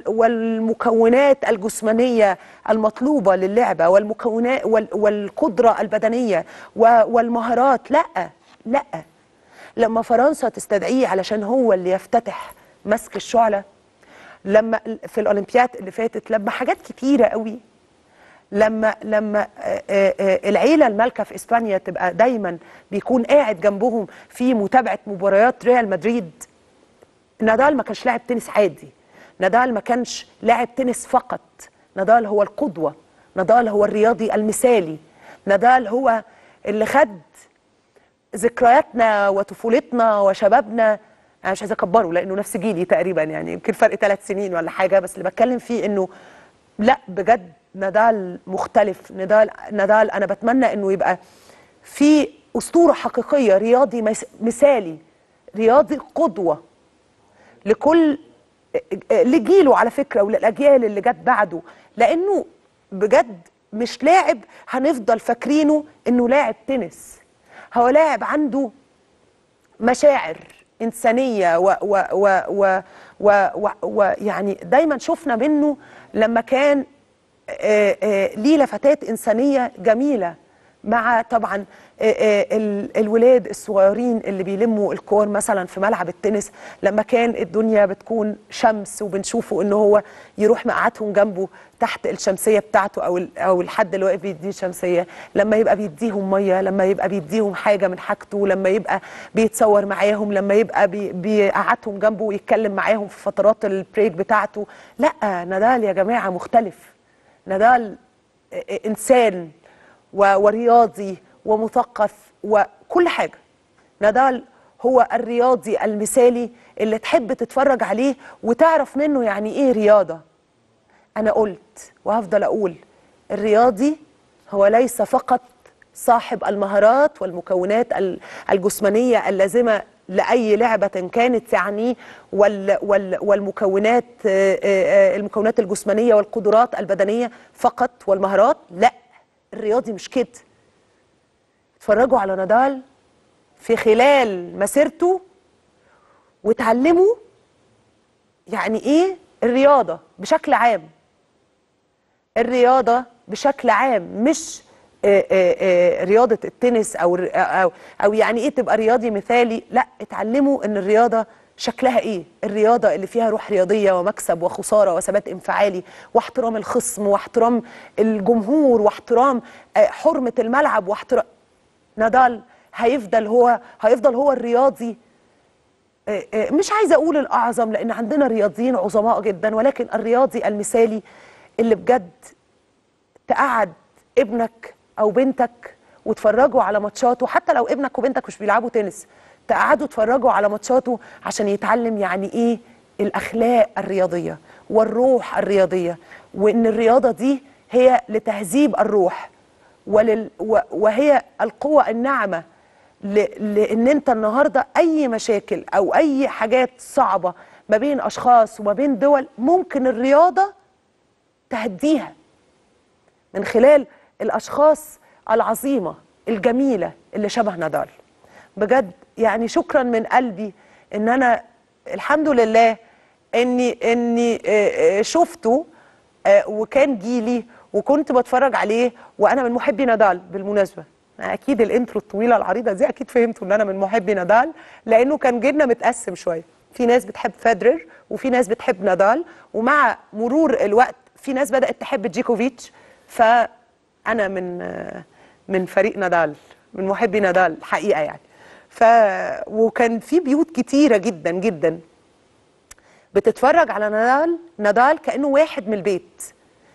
والمكونات الجسمانية المطلوبة للعبة والمكونات والقدرة البدنية والمهارات، لأ لما فرنسا تستدعيه علشان هو اللي يفتتح مسك الشعلة، لما في الأولمبياد اللي فاتت، لما حاجات كتيرة قوي، لما العيلة المالكة في إسبانيا تبقى دايما بيكون قاعد جنبهم في متابعة مباريات ريال مدريد. نادال ما كانش لاعب تنس عادي، نادال ما كانش لاعب تنس فقط، نادال هو القدوة، نادال هو الرياضي المثالي، نادال هو اللي خد ذكرياتنا وطفولتنا وشبابنا. أنا مش عايزة أكبره لأنه نفس جيلي تقريبا، يعني يمكن فرق 3 سنين ولا حاجة، بس اللي بتكلم فيه إنه لا بجد نادال مختلف. نادال أنا بتمنى إنه يبقى في أسطورة حقيقية، رياضي مثالي، رياضي قدوة لكل لجيله على فكرة وللأجيال اللي جت بعده، لأنه بجد مش لاعب هنفضل فاكرينه إنه لاعب تنس، هو لاعب عنده مشاعر إنسانية ويعني دايما شفنا منه لما كان ليه لفتات إنسانية جميلة مع طبعا الولاد الصغيرين اللي بيلموا الكور مثلا في ملعب التنس، لما كان الدنيا بتكون شمس وبنشوفه ان هو يروح مقعدهم جنبه تحت الشمسيه بتاعته او الحد اللي واقف بيديه شمسيه، لما يبقى بيديهم ميه، لما يبقى بيديهم حاجه من حاجته، لما يبقى بيتصور معاهم، لما يبقى بيقعدهم جنبه ويتكلم معاهم في فترات البريك بتاعته. لا نادال يا جماعه مختلف، نادال انسان ورياضي ومثقف وكل حاجة. نادال هو الرياضي المثالي اللي تحب تتفرج عليه وتعرف منه يعني ايه رياضة. انا قلت وهفضل اقول الرياضي هو ليس فقط صاحب المهارات والمكونات الجسمانية اللازمة لأي لعبة كانت يعني والمكونات الجسمانية والقدرات البدنية فقط والمهارات، لا الرياضي مش كده. اتفرجوا على نادال في خلال مسيرته وتعلموا يعني ايه الرياضة بشكل عام. الرياضة بشكل عام مش رياضة التنس أو يعني ايه تبقى رياضي مثالي، لا اتعلموا ان الرياضة شكلها ايه، الرياضة اللي فيها روح رياضية ومكسب وخسارة وثبات انفعالي واحترام الخصم واحترام الجمهور واحترام حرمة الملعب واحترام. نادال هيفضل هو الرياضي، مش عايزة اقول الاعظم لان عندنا رياضيين عظماء جدا، ولكن الرياضي المثالي اللي بجد تقعد ابنك او بنتك وتفرجوا على ماتشاته، حتى لو ابنك وبنتك مش بيلعبوا تنس تقعدوا تفرجوا على ماتشاته عشان يتعلم يعني ايه الاخلاق الرياضيه والروح الرياضيه، وان الرياضه دي هي لتهذيب الروح وهي القوه الناعمه لان انت النهارده اي مشاكل او اي حاجات صعبه ما بين اشخاص وما بين دول ممكن الرياضه تهديها من خلال الاشخاص العظيمه الجميله اللي شبه نادال. بجد يعني شكرا من قلبي ان انا الحمد لله اني شفته وكان جيلي وكنت بتفرج عليه، وانا من محبي نادال بالمناسبه. اكيد الانترو الطويله العريضه دي اكيد فهمتوا ان انا من محبي نادال، لانه كان جيلنا متقسم شويه، في ناس بتحب فيدرر وفي ناس بتحب نادال، ومع مرور الوقت في ناس بدات تحب ديوكوفيتش، فانا من فريق نادال، من محبي نادال حقيقه يعني. وكان في بيوت كتيرة جدا جدا بتتفرج على نادال كأنه واحد من البيت.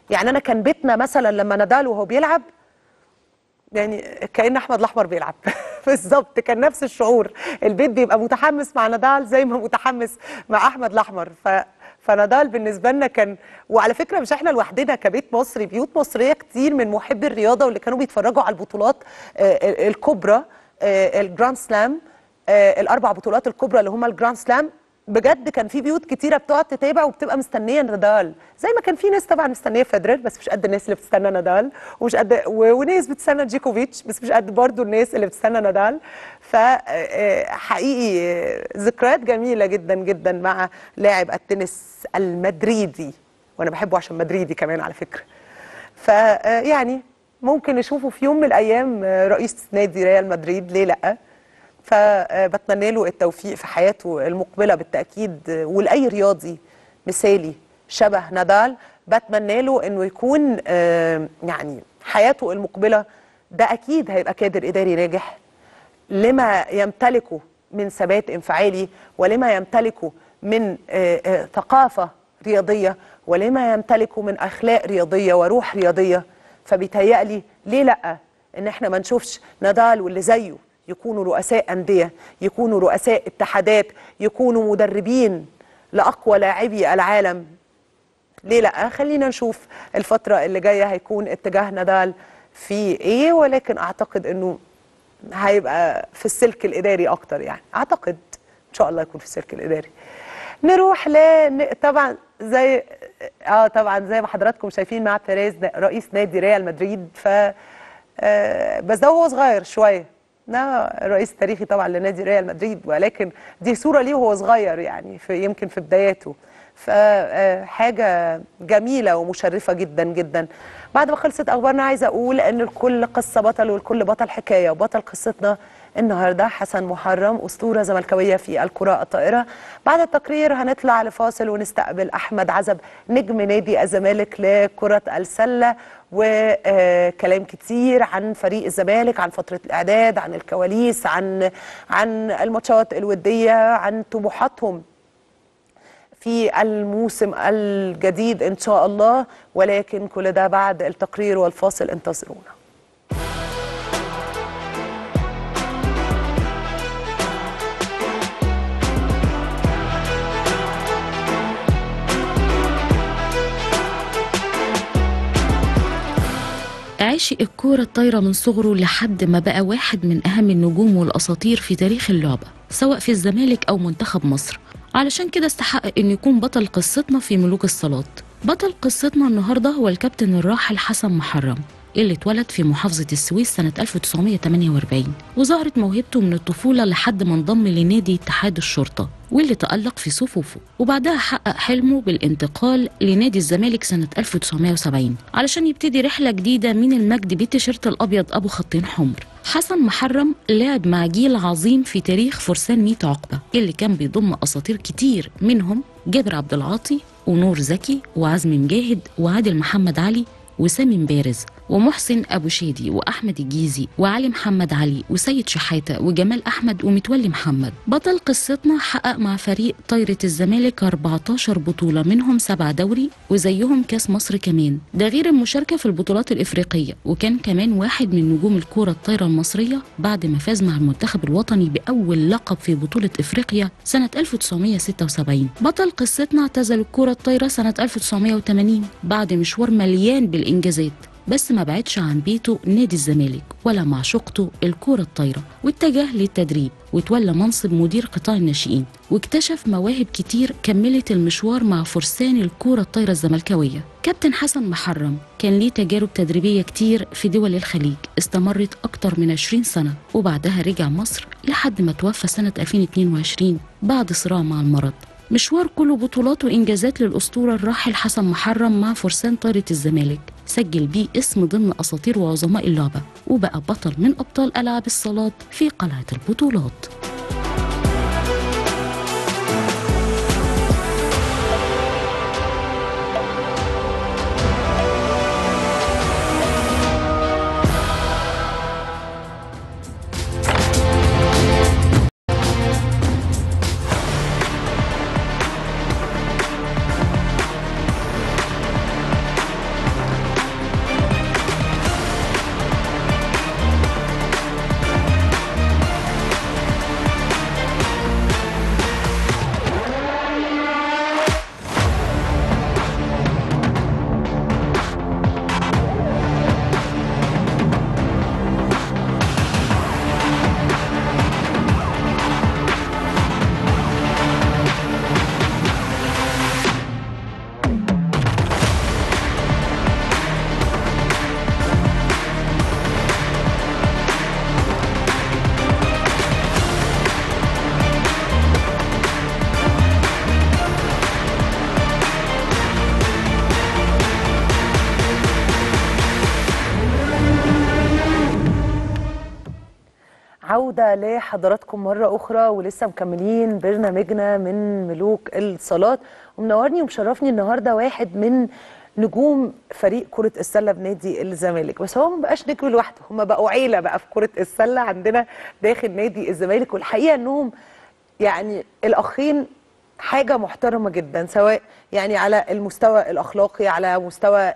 يعني أنا كان بيتنا مثلا لما نادال وهو بيلعب يعني كأن أحمد الأحمر بيلعب بالظبط، كان نفس الشعور، البيت بيبقى متحمس مع نادال زي ما متحمس مع أحمد الأحمر. فنادال بالنسبة لنا كان، وعلى فكرة مش احنا لوحدنا كبيت مصري، بيوت مصرية كتير من محبي الرياضة واللي كانوا بيتفرجوا على البطولات الكبرى، الجراند سلام، الاربع بطولات الكبرى اللي هما الجراند سلام، بجد كان في بيوت كتيره بتقعد تتابع وبتبقى مستنيه نادال، زي ما كان في ناس طبعا مستنيه فيدرر بس مش قد الناس اللي بتستنى نادال، ومش قد وناس بتستنى ديوكوفيتش بس مش قد برضو الناس اللي بتستنى نادال. فحقيقي ذكريات جميله جدا جدا مع لاعب التنس المدريدي، وانا بحبه عشان مدريدي كمان على فكره. فيعني ممكن نشوفه في يوم من الأيام رئيس نادي ريال مدريد، ليه لأ؟ فبتمنى له التوفيق في حياته المقبلة بالتأكيد، ولأي رياضي مثالي شبه نادال بتمنى له إنه يكون يعني حياته المقبلة ده أكيد هيبقى كادر إداري ناجح لما يمتلكه من ثبات انفعالي، ولما يمتلكه من ثقافة رياضية، ولما يمتلكه من أخلاق رياضية وروح رياضية. فبيتهيألي ليه لأ إن إحنا ما نشوفش نادال واللي زيه يكونوا رؤساء أندية، يكونوا رؤساء اتحادات، يكونوا مدربين لأقوى لاعبي العالم. ليه لا؟ خلينا نشوف الفترة اللي جاية هيكون اتجاه نادال في ايه، ولكن اعتقد انه هيبقى في السلك الاداري اكتر، يعني اعتقد ان شاء الله يكون في السلك الاداري. نروح طبعا زي ما حضراتكم شايفين مع فلوريز رئيس نادي ريال مدريد، ف بس ده هو صغير شويه، ده رئيس تاريخي طبعا لنادي ريال مدريد، ولكن دي صوره ليه وهو صغير يعني يمكن في بداياته، فحاجه جميله ومشرفه جدا جدا. بعد ما خلصت اخبارنا عايزه اقول ان لكل قصه بطل ولكل بطل حكايه، وبطل قصتنا النهارده حسن محرم، اسطوره زملكاويه في الكره الطائره. بعد التقرير هنطلع لفاصل ونستقبل احمد عزب نجم نادي الزمالك لكره السله، وكلام كتير عن فريق الزمالك، عن فتره الاعداد، عن الكواليس، عن الماتشات الوديه، عن طموحاتهم في الموسم الجديد إن شاء الله، ولكن كل ده بعد التقرير والفاصل، انتظرونا. عاشق الكورة الطايرة من صغره لحد ما بقى واحد من أهم النجوم والأساطير في تاريخ اللعبة، سواء في الزمالك أو منتخب مصر، علشان كده استحق إنه يكون بطل قصتنا في ملوك الصالات. بطل قصتنا النهارده هو الكابتن الراحل حسن محرم، اللي اتولد في محافظة السويس سنة 1948، وظهرت موهبته من الطفولة لحد ما انضم لنادي اتحاد الشرطة واللي تألق في صفوفه، وبعدها حقق حلمه بالانتقال لنادي الزمالك سنة 1970 علشان يبتدي رحلة جديدة من المجد بالتيشيرت الأبيض أبو خطين حمر. حسن محرم لعب مع جيل عظيم في تاريخ فرسان 100 عقبة اللي كان بيضم أساطير كتير، منهم جابر عبد العاطي ونور زكي وعزمي مجاهد وعادل محمد علي وسامي مبارز ومحسن أبو شيدي وأحمد الجيزي وعلي محمد علي وسيد شحيتة وجمال أحمد ومتولي محمد. بطل قصتنا حقق مع فريق طايرة الزمالك 14 بطولة، منهم 7 دوري وزيهم كاس مصر كمان، ده غير المشاركة في البطولات الإفريقية، وكان كمان واحد من نجوم الكورة الطايرة المصرية بعد ما فاز مع المنتخب الوطني بأول لقب في بطولة إفريقيا سنة 1976. بطل قصتنا اعتزل الكورة الطايرة سنة 1980 بعد مشوار مليان بالإنجازات، بس ما بعدش عن بيته نادي الزمالك ولا معشوقته الكرة الطايرة، واتجه للتدريب وتولى منصب مدير قطاع الناشئين، واكتشف مواهب كتير كملت المشوار مع فرسان الكرة الطايرة الزملكاوية. كابتن حسن محرم كان ليه تجارب تدريبية كتير في دول الخليج استمرت أكتر من 20 سنة، وبعدها رجع مصر لحد ما توفى سنة 2022 بعد صراع مع المرض. مشوار كله بطولات وإنجازات للأسطورة الراحل حسن محرم مع فرسان طايرة الزمالك، سجل بيه اسم ضمن أساطير وعظماء اللعبة، وبقى بطل من أبطال ألعاب الصالات في قلعة البطولات. عودة لحضراتكم مرة أخرى ولسه مكملين برنامجنا من ملوك الصالات، ومنورني ومشرفني النهاردة واحد من نجوم فريق كرة السلة بنادي الزمالك، بس هو ما بقاش نجم لوحده، هم بقوا عيلة بقى في كرة السلة عندنا داخل نادي الزمالك، والحقيقة أنهم يعني الأخين حاجة محترمة جدا، سواء يعني على المستوى الأخلاقي على مستوى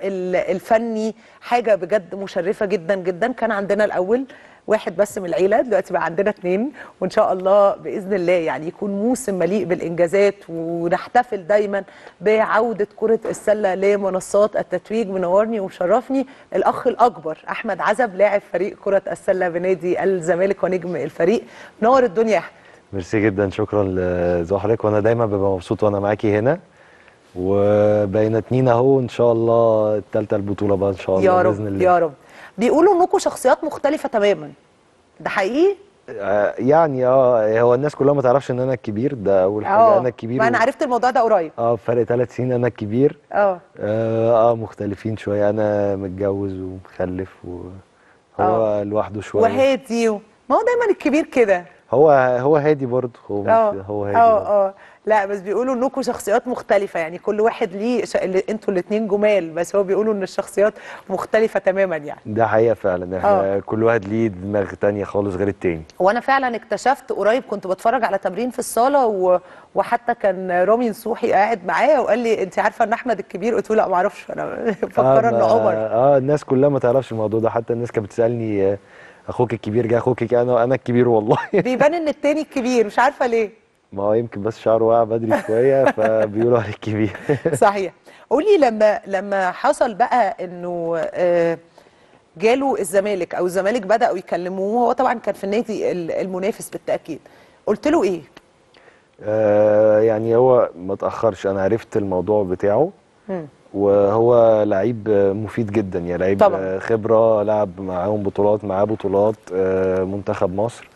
الفني، حاجة بجد مشرفة جدا جدا. كان عندنا الأول واحد بس من العيله، دلوقتي بقى عندنا اثنين، وان شاء الله باذن الله يعني يكون موسم مليء بالانجازات، ونحتفل دايما بعوده كره السله لمنصات التتويج. منورني ومشرفني الاخ الاكبر احمد عزب لاعب فريق كره السله بنادي الزمالك ونجم الفريق، منور الدنيا يا احمد. ميرسي جدا، شكرا لحضرتك، وانا دايما ببقى مبسوط وانا معاكي هنا، وبقينا اتنين اهو، ان شاء الله الثالثه البطوله بقى ان شاء الله يا رب باذن الله. يا رب. بيقولوا انكم شخصيات مختلفه تماما، ده حقيقي؟ يعني هو الناس كلها ما تعرفش ان انا الكبير، ده اول حاجه. انا الكبير، ما انا عرفت الموضوع ده قريب، فرق 3 سنين، انا الكبير. مختلفين شويه، انا متجوز ومخلف وهو لوحده شويه وهادي، ما هو دايما الكبير كده، هو هادي برضه، هو هادي. لا بس بيقولوا انكم شخصيات مختلفه، يعني كل واحد ليه انتوا الاثنين جمال، بس هو بيقولوا ان الشخصيات مختلفه تماما يعني. ده حقيقه فعلا، احنا كل واحد ليه دماغ ثانيه خالص غير الثاني. وانا فعلا اكتشفت قريب، كنت بتفرج على تمرين في الصاله وحتى كان رامي نصوحي قاعد معايا وقال لي انت عارفه ان احمد الكبير؟ قلت له لا ما اعرفش، انا مفكره انه عمر. الناس كلها ما تعرفش الموضوع ده، حتى الناس كانت بتسالني اخوك الكبير جه، اخوك انا الكبير والله. بيبان ان الثاني الكبير، مش عارفه ليه، ما هو يمكن بس شعره واقع بدري شويه فبيقولوا عليه الكبير. صحيح. قولي لما حصل بقى انه جاله الزمالك او الزمالك بداوا يكلموه، هو طبعا كان في النادي المنافس بالتاكيد، قلت له ايه؟ يعني هو ما تاخرش، انا عرفت الموضوع بتاعه، وهو لعيب مفيد جدا، يعني لعيب طبعا خبره، لعب معاهم بطولات، معاه بطولات منتخب مصر،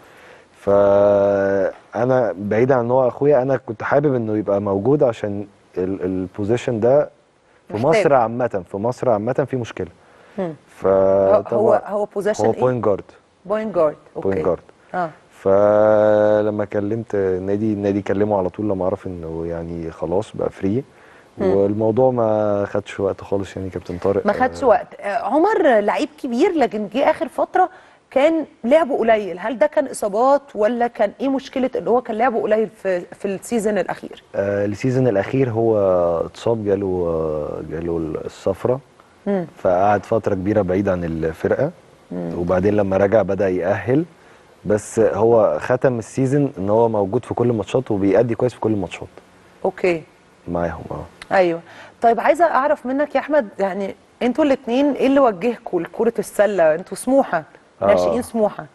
فانا بعيد عن ان هو اخويا، انا كنت حابب انه يبقى موجود عشان البوزيشن ده في مصر عامه، في مشكله. هو بوزيشن ايه؟ بوينت جارد. اوكي، بوينت جارد. فلما كلمت النادي كلمه على طول لما عرف انه يعني خلاص بقى فري، والموضوع ما خدش وقت خالص، يعني كابتن طارق ما خدش وقت. عمر لعيب كبير، لكن جه اخر فتره كان لعبه قليل، هل ده كان اصابات ولا كان ايه مشكله ان هو كان لعبه قليل في السيزون الاخير؟ السيزون الاخير هو اتصاب، جاله الصفرة، فقعد فتره كبيره بعيد عن الفرقه، وبعدين لما رجع بدا يأهل، بس هو ختم السيزون ان هو موجود في كل الماتشات وبيأدي كويس في كل الماتشات. اوكي، معاهم. ايوه. طيب عايزه اعرف منك يا احمد، يعني انتوا الاثنين ايه اللي وجهكوا لكره السله؟ انتوا سموحه، ناشئين سموحه،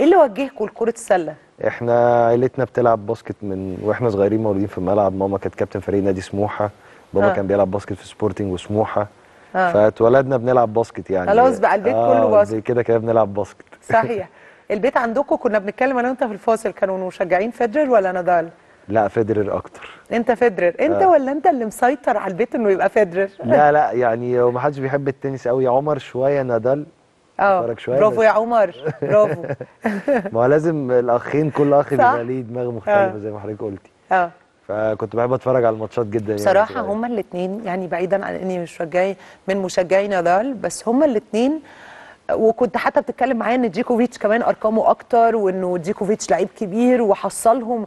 ايه اللي وجهكوا لكره السله؟ احنا عيلتنا بتلعب باسكت من واحنا صغيرين، مولودين في الملعب، ماما كانت كابتن فريق نادي سموحه، بابا كان بيلعب باسكت في سبورتنج وسموحه، فاتولدنا بنلعب باسكت، يعني خلاص بقى البيت كله باسكت، كده بنلعب باسكت. صحيح. البيت عندكم، كنا بنتكلم انا وانت في الفاصل، كانوا مشجعين فيدرر ولا نادال؟ لا فيدرر اكتر. انت فيدرر انت ولا انت اللي مسيطر على البيت انه يبقى فيدرر؟ لا يعني ما حدش بيحب التنس قوي، عمر شويه، نادال شويه. برافو يا عمر، برافو. ما هو لازم الاخين، كل اخ بيبقى ليه دماغ مختلفه زي ما حضرتك قلتي. فكنت بحب اتفرج على الماتشات جدا بصراحه، يعني هما الاثنين، يعني بعيدا عن اني مشجعي نادال، بس هما الاثنين، وكنت حتى بتتكلم معايا ان ديوكوفيتش كمان ارقامه اكتر، وانه ديوكوفيتش لعيب كبير وحصلهم،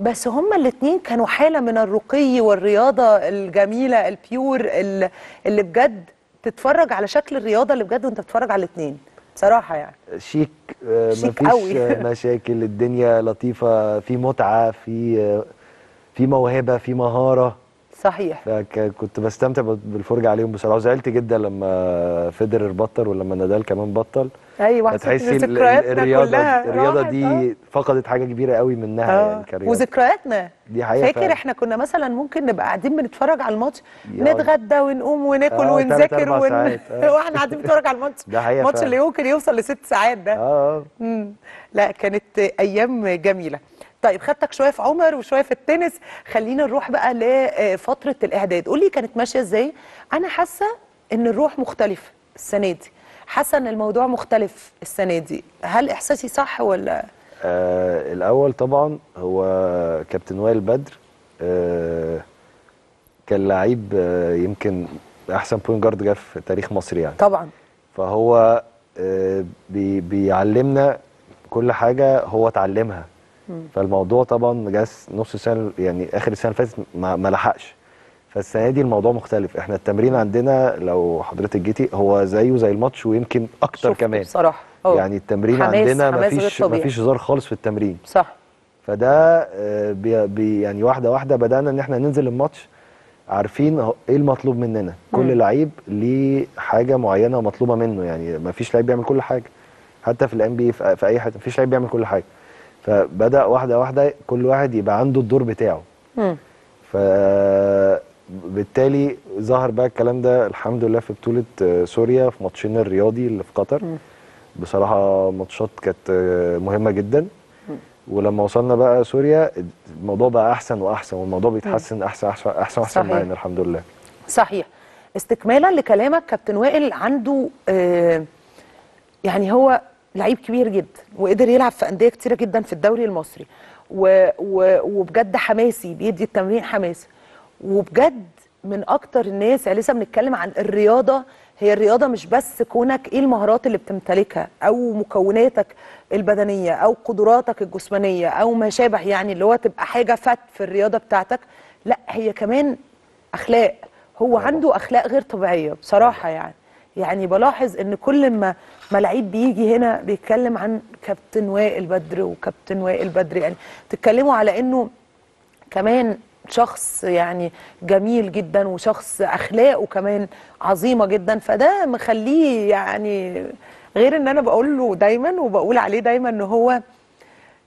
بس هما الاثنين كانوا حاله من الرقي والرياضه الجميله البيور، اللي بجد تتفرج على شكل الرياضه اللي بجد وانت بتتفرج على الاثنين بصراحه، يعني شيك، مفيش مشاكل، الدنيا لطيفه، في متعه، في موهبه، في مهاره. صحيح. فكنت بستمتع بالفرجه عليهم بصراحه، وزعلت جدا لما فيدرر بطل ولما نادال كمان بطل. ايوه، هتحسي الرياضه دي فقدت حاجه كبيره قوي منها، يعني كرياضه، وذكرياتنا دي حقيقه. فاكر احنا كنا مثلا ممكن نبقى قاعدين بنتفرج على الماتش، نتغدى ونقوم وناكل ونذاكر واحنا قاعدين بنتفرج على الماتش، الماتش اللي ممكن يوصل ل6 ساعات ده. لا كانت ايام جميله. طيب خدتك شويه في عمر وشويه في التنس، خلينا نروح بقى لفتره الاعداد، قول لي كانت ماشيه ازاي؟ انا حاسه ان الروح مختلفه السنه دي، حاسه ان الموضوع مختلف السنه دي، هل احساسي صح ولا؟ الاول طبعا هو كابتن وائل بدري كان لعيب، يمكن احسن بوينت جارد جه في تاريخ مصر يعني طبعا، فهو بيعلمنا كل حاجه هو اتعلمها، فالموضوع طبعا جه نص سنه، يعني اخر السنه اللي فاتت ما لحقش، فالسنه دي الموضوع مختلف. احنا التمرين عندنا لو حضرتك جيتي هو زيه زي الماتش، ويمكن اكتر كمان بصراحه، يعني التمرين عندنا مفيش هزار خالص في التمرين. صح. فده يعني واحده واحده بدانا ان احنا ننزل الماتش عارفين ايه المطلوب مننا، كل لعيب ليه حاجه معينه مطلوبه منه، يعني مفيش لعيب بيعمل كل حاجه، حتى في الNBA في اي حته مفيش لعيب بيعمل كل حاجه. فبدا واحده واحده كل واحد يبقى عنده الدور بتاعه. فبالتالي ظهر بقى الكلام ده الحمد لله في بطوله سوريا في ماتشين الرياضي اللي في قطر. بصراحه ماتشات كانت مهمه جدا، ولما وصلنا بقى سوريا الموضوع بقى احسن واحسن، والموضوع بيتحسن احسن معانا الحمد لله. صحيح. استكمالا لكلامك كابتن وائل، عنده يعني هو لعيب كبير جدا وقدر يلعب في انديه كتيره جدا في الدوري المصري، وبجد حماسي، بيدي التمرين حماس، وبجد من اكتر الناس يعني لسه بنتكلم عن الرياضه، هي الرياضه مش بس كونك ايه المهارات اللي بتمتلكها او مكوناتك البدنيه او قدراتك الجسمانيه او ما شابه، يعني اللي هو تبقى حاجه فت في الرياضه بتاعتك، لا هي كمان اخلاق. هو عنده اخلاق غير طبيعيه بصراحه، يعني بلاحظ ان كل ما لعيب بيجي هنا بيتكلم عن كابتن وائل بدري وكابتن وائل بدري، يعني تتكلموا على انه كمان شخص يعني جميل جدا وشخص اخلاقه كمان عظيمه جدا، فده مخليه يعني غير ان انا بقول له دايما وبقول عليه دايما ان هو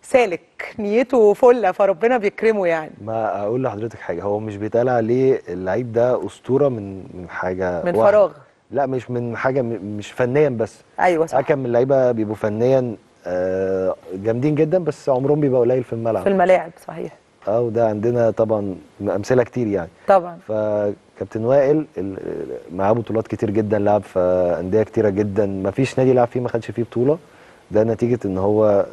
سالك نيته فله، فربنا بيكرمه يعني. ما اقول لحضرتك حاجه، هو مش بيتقال عليه اللعيب ده اسطوره من حاجه، من فراغ، لا مش من حاجه مش فنيا بس. ايوه صح. كم من اللعيبه بيبقوا فنيا جامدين جدا بس عمرهم بيبقى قليل في الملعب. في الملاعب. صحيح. وده عندنا طبعا امثله كتير يعني. طبعا. فكابتن وائل معاه بطولات كتير جدا، لعب في انديه كتيره جدا، مفيش نادي لعب فيه ما خدش فيه بطوله. ده نتيجه ان هو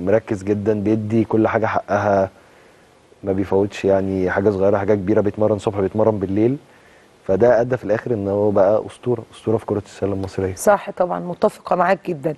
مركز جدا، بيدي كل حاجه حقها، ما بيفوتش يعني حاجه صغيره حاجه كبيره، بيتمرن الصبح بيتمرن بالليل، فده ادى في الاخر ان هو بقى اسطوره في كره السله المصريه. صح طبعا، متفقه معاك جدا.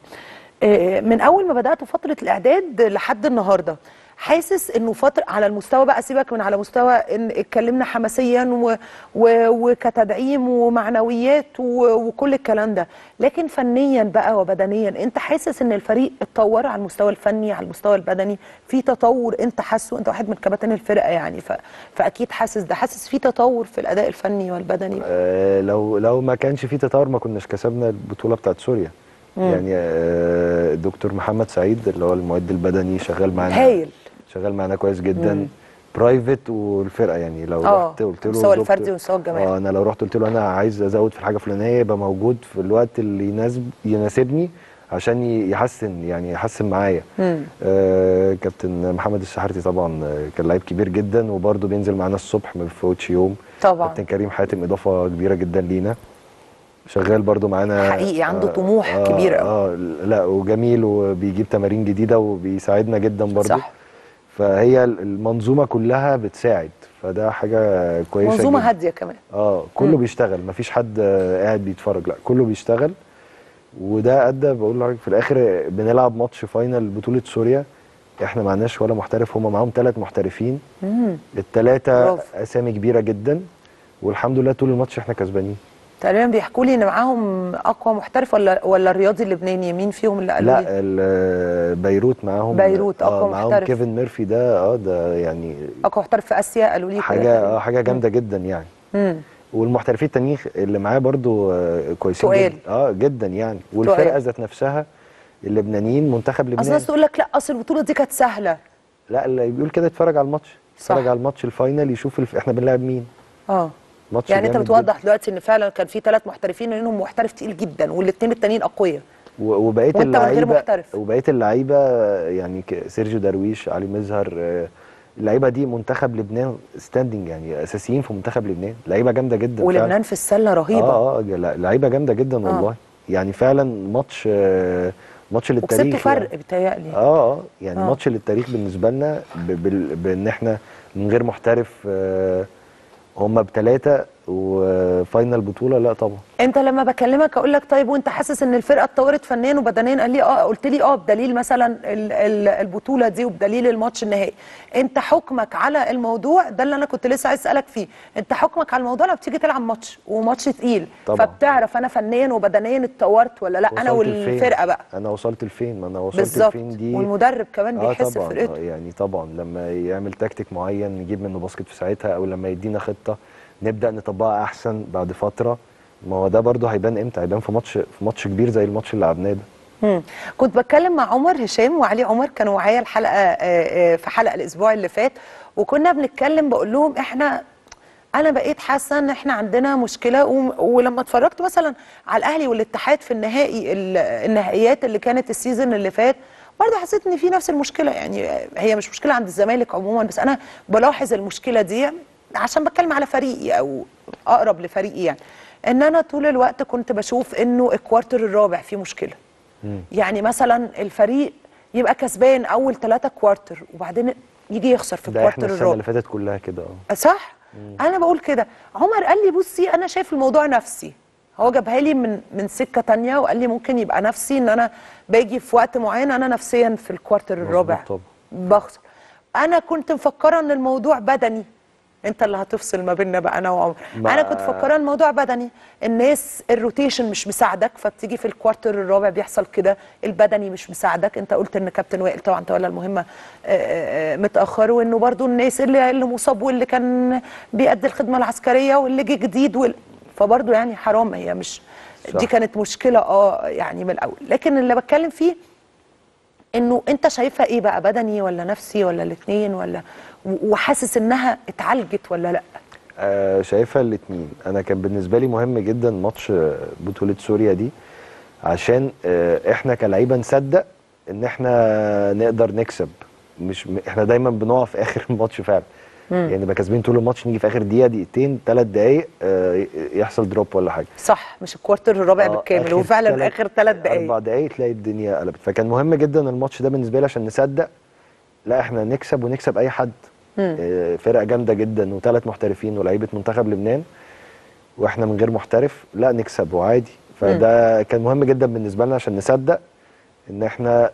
من اول ما بدات فتره الاعداد لحد النهارده، حاسس انه فتره على المستوى بقى، سيبك من على مستوى ان اتكلمنا حماسيا وكتدعيم ومعنويات وكل الكلام ده، لكن فنيا بقى وبدنيا انت حاسس ان الفريق اتطور على المستوى الفني على المستوى البدني؟ في تطور انت حاسه؟ انت واحد من كباتن الفرقه يعني، فاكيد حاسس ده، حاسس في تطور في الاداء الفني والبدني. لو ما كانش في تطور ما كناش كسبنا البطوله بتاعت سوريا. يعني الدكتور محمد سعيد اللي هو المعد البدني شغال معانا هايل، شغال معانا كويس جدا، برايفت والفرقه يعني. لو رحت قلت له مستوى الفردي ومستوى الجماعي، انا لو رحت قلت له انا عايز ازود في الحاجه الفلانيه، يبقى موجود في الوقت اللي يناسبني عشان يحسن معايا. كابتن محمد الشحرتي طبعا كان لعيب كبير جدا وبرده بينزل معانا الصبح ما بيفوتش يوم. طبعا. كابتن كريم حاتم اضافه كبيره جدا لينا، شغال برضو معانا حقيقي، عنده طموح كبير قوي. لا وجميل، وبيجيب تمارين جديده وبيساعدنا جدا برضو. صح. فهي المنظومه كلها بتساعد، فده حاجه كويسه، منظومه هاديه كمان. كله بيشتغل، مفيش حد قاعد بيتفرج، لا كله بيشتغل، وده ادى بقول لحضرتك في الاخر بنلعب ماتش فاينل بطوله سوريا، احنا معناش ولا محترف، هم معاهم 3 محترفين، الثلاثه اسامي كبيره جدا، والحمد لله طول الماتش احنا كسبانين. تقريبا بيحكوا لي ان معاهم اقوى محترف ولا الرياضي اللبناني، مين فيهم اللي قال لي؟ لا بيروت معاهم، بيروت اقوى محترف، معاهم كيفن ميرفي، ده يعني اقوى محترف في اسيا قالوا لي، حاجه جامده جدا يعني. والمحترفين التانيين اللي معاه برضو كويسين جدا. جدا يعني. والفرقه ذات نفسها اللبنانيين، منتخب لبنان. اصل الناس تقول لك لا اصل البطوله دي كانت سهله، لا اللي بيقول كده يتفرج على الماتش. صح. يتفرج على الماتش الفاينل يشوف احنا بنلعب مين. يعني انت بتوضح دلوقتي ان فعلا كان في 3 محترفين منهم محترف تقيل جدا، والاثنين التانيين اقوياء، وبقيه اللعيبه يعني سيرجيو درويش، علي مظهر، اللعيبه دي منتخب لبنان ستاندنج، يعني اساسيين في منتخب لبنان، لعيبه جامده جدا. ولبنان في السله رهيبه. لعيبه جامده جدا والله. يعني فعلا ماتش للتاريخ، وكسبتوا فرق بيتهيألي. يعني ماتش للتاريخ بالنسبه لنا، بان احنا من غير محترف، هم ب3 وفاينل بطوله. لا طبعا. انت لما بكلمك اقول لك طيب وانت حاسس ان الفرقه اتطورت فنيا وبدنيا، قال لي اه، قلت لي اه بدليل مثلا البطوله دي وبدليل الماتش النهائي. انت حكمك على الموضوع ده اللي انا كنت لسه عايز اسالك فيه، انت حكمك على الموضوع لما بتيجي تلعب ماتش وماتش تقيل طبعا. فبتعرف انا فنيا وبدنيا اتطورت ولا لا، انا والفرقه بقى انا وصلت لفين، ما انا وصلت لفين دي، والمدرب كمان بيحس بفرقته يعني طبعا. لما يعمل تكتيك معين نجيب منه باسكت في ساعتها، او لما يدينا خطه نبدا نطبقها احسن بعد فتره. ما هو ده برضه هيبان امتى؟ هيبان في ماتش كبير زي الماتش اللي لعبناه ده. كنت بتكلم مع عمر هشام وعلي عمر، كانوا معايا الحلقه في حلقه الاسبوع اللي فات، وكنا بنتكلم بقول لهم انا بقيت حاسه ان احنا عندنا مشكله. ولما اتفرجت مثلا على الاهلي والاتحاد في النهائيات اللي كانت السيزون اللي فات، برضه حسيت ان في نفس المشكله. يعني هي مش مشكله عند الزمالك عموما، بس انا بلاحظ المشكله دي عشان بتكلم على فريقي او اقرب لفريقي. يعني ان انا طول الوقت كنت بشوف انه الكوارتر الرابع فيه مشكله. يعني مثلا الفريق يبقى كسبان اول 3 كوارتر وبعدين يجي يخسر في الكوارتر الرابع. السنه اللي فاتت كلها كده صح. انا بقول كده. عمر قال لي بصي انا شايف الموضوع نفسي، هو جابها لي من سكه ثانيه وقال لي ممكن يبقى نفسي، ان انا باجي في وقت معين انا نفسيا في الكوارتر الرابع بخسر. انا كنت مفكره ان الموضوع بدني. انت اللي هتفصل ما بيننا بقى انا وعمر. انا كنت فكران الموضوع بدني، الناس الروتيشن مش مساعدك فبتيجي في الكوارتر الرابع بيحصل كده، البدني مش مساعدك. انت قلت ان كابتن وائل طبعا تولى المهمه متاخر، وانه برضو الناس اللي مصاب واللي كان بيأدي الخدمه العسكريه واللي جه جديد فبرضو يعني حرام، هي مش صح. دي كانت مشكله يعني من الاول. لكن اللي بتكلم فيه انه انت شايفها ايه بقى، بدني ولا نفسي ولا الاثنين، ولا وحاسس انها اتعالجت ولا لا؟ شايفها الاثنين. انا كان بالنسبه لي مهم جدا ماتش بطوله سوريا دي، عشان احنا كلاعيبه نصدق ان احنا نقدر نكسب. مش احنا دايما بنقع في اخر الماتش فعلا. يعني بكسبين طول الماتش، نيجي في اخر دقيقه دقيقتين 3 دقائق يحصل دروب ولا حاجه. صح، مش الكوارتر الرابع بالكامل، هو فعلا اخر 3 دقائق 4 دقائق تلاقي الدنيا قلبت. فكان مهم جدا الماتش ده بالنسبه لي عشان نصدق لا احنا نكسب، ونكسب اي حد. فرقه جامده جدا و3 محترفين ولاعيبه منتخب لبنان، واحنا من غير محترف لا نكسب وعادي. فده كان مهم جدا بالنسبه لنا عشان نصدق ان احنا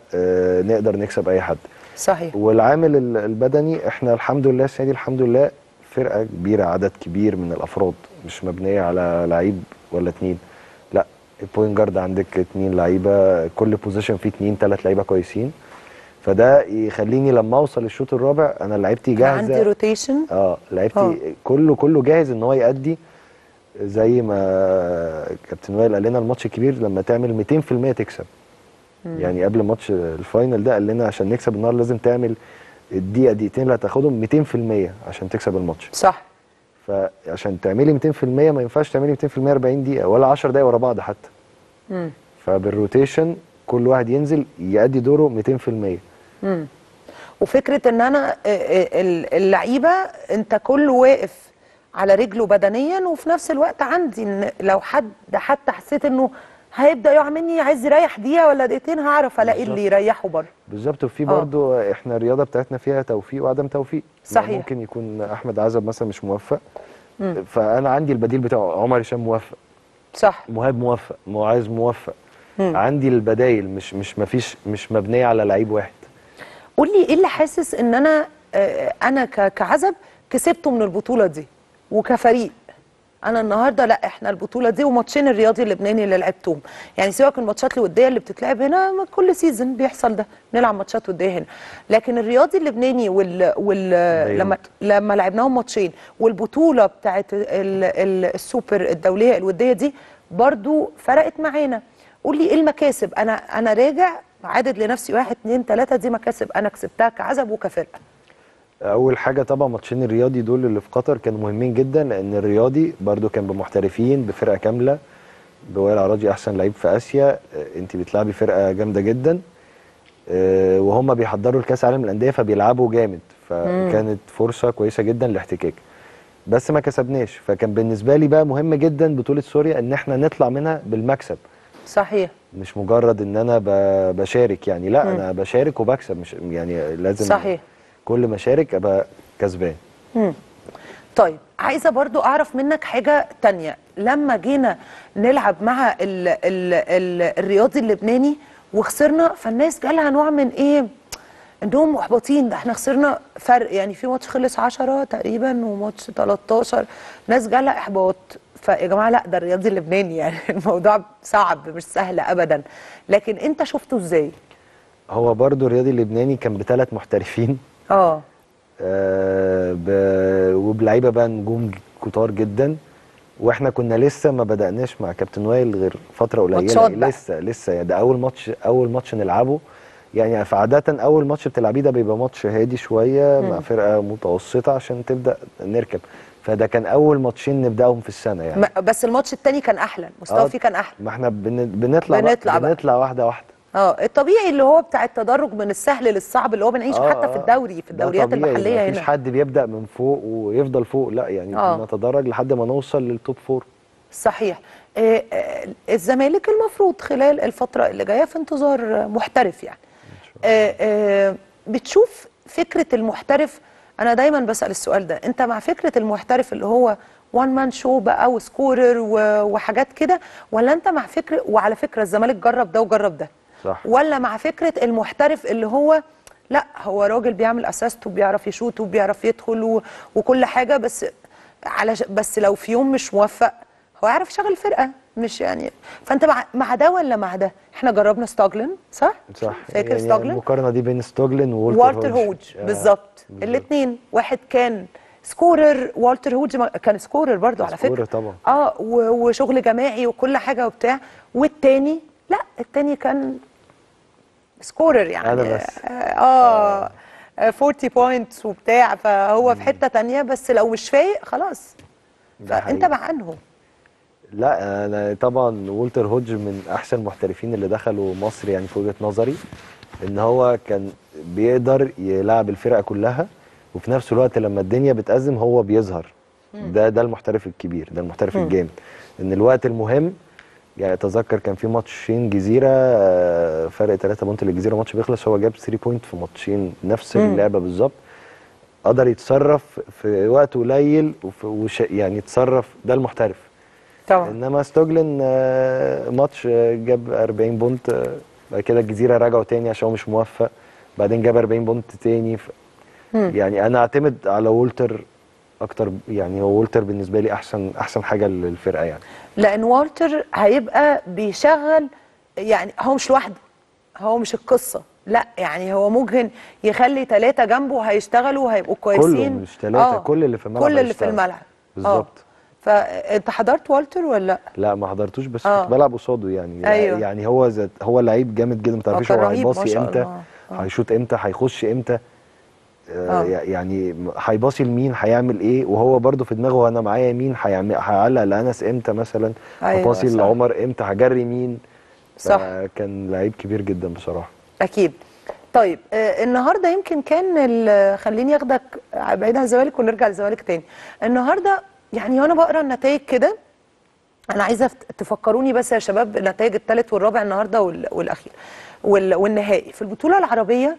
نقدر نكسب اي حد. صحيح. والعامل البدني، احنا الحمد لله السنه دي الحمد لله فرقه كبيره، عدد كبير من الافراد، مش مبنيه على لعيب ولا 2، لا البوينت جارد عندك 2 لعيبه، كل بوزيشن فيه 2 3 لعيبه كويسين. فده يخليني لما اوصل الشوط الرابع انا لعيبتي جاهزه، عندي روتيشن لعيبتي كله جاهز ان هو يأدي. زي ما كابتن وائل قال لنا الماتش الكبير لما تعمل 200% تكسب. يعني قبل ماتش الفاينل ده قال لنا عشان نكسب النهارده لازم تعمل الدقيقه دقيقتين اللي هتاخدهم 200% عشان تكسب الماتش. صح. فعشان تعملي 200% ما ينفعش تعملي 200% 40 دقيقه ولا 10 دقائق ورا بعض حتى. فبالروتيشن كل واحد ينزل يأدي دوره 200%. وفكره ان انا اللعيبه انت كله واقف على رجله بدنيا، وفي نفس الوقت عندي ان لو حد حتى حسيت انه هيبدا يقع مني عايز يريح دقيقه ولا دقيقتين هعرف الاقي اللي يريحه بره. بالظبط. وفي برضه احنا الرياضه بتاعتنا فيها توفيق وعدم توفيق. صحيح. ممكن يكون احمد عزب مثلا مش موفق، فانا عندي البديل بتاعه عمر هشام موفق. صح. مهاب موفق، معاذ موفق. عندي البدايل، مش مفيش، مش مبنيه على لعيب واحد. قول لي ايه اللي حاسس ان انا كعزب كسبته من البطوله دي وكفريق؟ انا النهارده لا احنا البطوله دي وماتشين الرياضي اللبناني اللي لعبتهم، يعني سواء الماتشات الوديه اللي بتتلعب هنا كل سيزون بيحصل ده، بنلعب ماتشات وديه هنا، لكن الرياضي اللبناني لما لعبناهم ماتشين، والبطوله بتاعت السوبر الدوليه الوديه دي برضو فرقت معانا. قول لي ايه المكاسب؟ انا راجع عادد لنفسي 1 2 3، دي مكاسب انا كسبتها كعزب وكفرقه. اول حاجه طبعا ماتشين الرياضي دول اللي في قطر كانوا مهمين جدا، لان الرياضي برده كان بمحترفين، بفرقه كامله، بوائل عراجي احسن لعيب في اسيا، انت بتلعبي فرقه جامده جدا، وهم بيحضروا الكاس عالم الانديه فبيلعبوا جامد، فكانت فرصه كويسه جدا للاحتكاك، بس ما كسبناش. فكان بالنسبه لي بقى مهم جدا بطوله سوريا ان احنا نطلع منها بالمكسب. صحيح. مش مجرد ان انا بشارك، يعني لا انا بشارك وبكسب، مش يعني لازم. صحيح. كل ما اشارك ابقى كسبان. طيب عايزه برضو اعرف منك حاجه تانية، لما جينا نلعب مع الرياضي اللبناني وخسرنا، فالناس جالها نوع من ايه، انهم محبطين، ده احنا خسرنا فرق، يعني في ماتش خلص 10 تقريبا وماتش 13، ناس جالها احباط. فيا جماعه لا، ده الرياضي اللبناني، يعني الموضوع صعب مش سهل ابدا. لكن انت شفته ازاي؟ هو برضو الرياضي اللبناني كان بثلاث محترفين وبلعيبه بقى نجوم كتار جدا، واحنا كنا لسه ما بدأناش مع كابتن وائل غير فتره قليله، لسه ده اول ماتش نلعبه. يعني فعادة أول ماتش بتلعبيه ده بيبقى ماتش هادي شوية مع فرقة متوسطة عشان تبدأ نركب، فده كان أول ماتشين نبدأهم في السنة يعني. بس الماتش التاني كان أحلى، مستوى فيه كان أحلى. ما احنا بنطلع واحدة واحدة. الطبيعي اللي هو بتاع التدرج من السهل للصعب اللي هو بنعيشه حتى في الدوري، في الدوريات المحلية يعني. مفيش حد بيبدأ من فوق ويفضل فوق، لا يعني بنتدرج لحد ما نوصل للتوب فور. صحيح. الزمالك المفروض خلال الفترة اللي جاية في انتظار محترف يعني. بتشوف فكرة المحترف، أنا دايما بسأل السؤال ده، أنت مع فكرة المحترف اللي هو وان مان شو بقى وسكورر وحاجات كده، ولا أنت مع فكرة، وعلى فكرة الزمالك جرب ده وجرب ده، صح، ولا مع فكرة المحترف اللي هو لا هو راجل بيعمل أساسته وبيعرف يشوت وبيعرف يدخل وكل حاجة، بس لو في يوم مش موفق هو عارف يشغل فرقة، مش يعني. فانت مع ده ولا مع ده؟ احنا جربنا ستوكلن، صح فاكر يعني ستوكلن، المقارنه دي بين ستوكلن ووالتر هودج بالظبط، الاثنين واحد كان سكورر، والتر هودج كان سكورر برضو على فكره طبعا وشغل جماعي وكل حاجه وبتاع، والتاني لا، التاني كان سكورر يعني 40 بوينتس وبتاع، فهو في حته ثانيه، بس لو مش فايق خلاص. فانت مع انه؟ لا انا طبعا والتر هودج من احسن المحترفين اللي دخلوا مصر يعني، في وجهه نظري ان هو كان بيقدر يلعب الفرقه كلها، وفي نفس الوقت لما الدنيا بتأزم هو بيظهر. ده المحترف الكبير، ده المحترف الجامد، ان الوقت المهم يعني. اتذكر كان في ماتشين جزيره فرق 3 بونت للجزيره، ماتش بيخلص هو جاب 3 بوينت في ماتشين نفس اللعبه بالظبط، قدر يتصرف في وقت قليل يعني يتصرف، ده المحترف طبعا. انما ستوكلن ماتش جاب 40 بونت، بعد كده الجزيره رجعوا تاني عشان هو مش موفق، بعدين جاب 40 بونت تاني. يعني انا اعتمد على والتر اكتر يعني، هو والتر بالنسبه لي احسن حاجه للفرقه يعني، لان والتر هيبقى بيشغل يعني، هو مش لوحده، هو مش القصه، لا يعني هو ممكن يخلي 3 جنبه هيشتغلوا وهيبقوا كويسين، كلهم مش 3 كل اللي في الملعب، كل اللي في الملعب بالظبط. فانت حضرت والتر ولا لا؟ لا ما حضرتوش، بس كنت بلعب قصاده يعني. أيوة. يعني هو لعيب جامد جدا، ما تعرفيش هو هيباصي امتى، هيشوط امتى، هيخش امتى، يعني هيباصي لمين، هيعمل ايه، وهو برده في دماغه انا معايا مين، هيعلق لانس امتى مثلا، هباصي لعمر امتى، هجري مين، صح. كان لعيب كبير جدا بصراحه. اكيد. طيب النهارده يمكن كان، خليني اخدك بعيد عن الزمالك ونرجع للزمالك تاني. النهارده يعني وانا بقرا النتائج كده، انا عايزه تفكروني بس يا شباب، نتائج الثالث والرابع النهارده والاخير والنهائي في البطوله العربيه.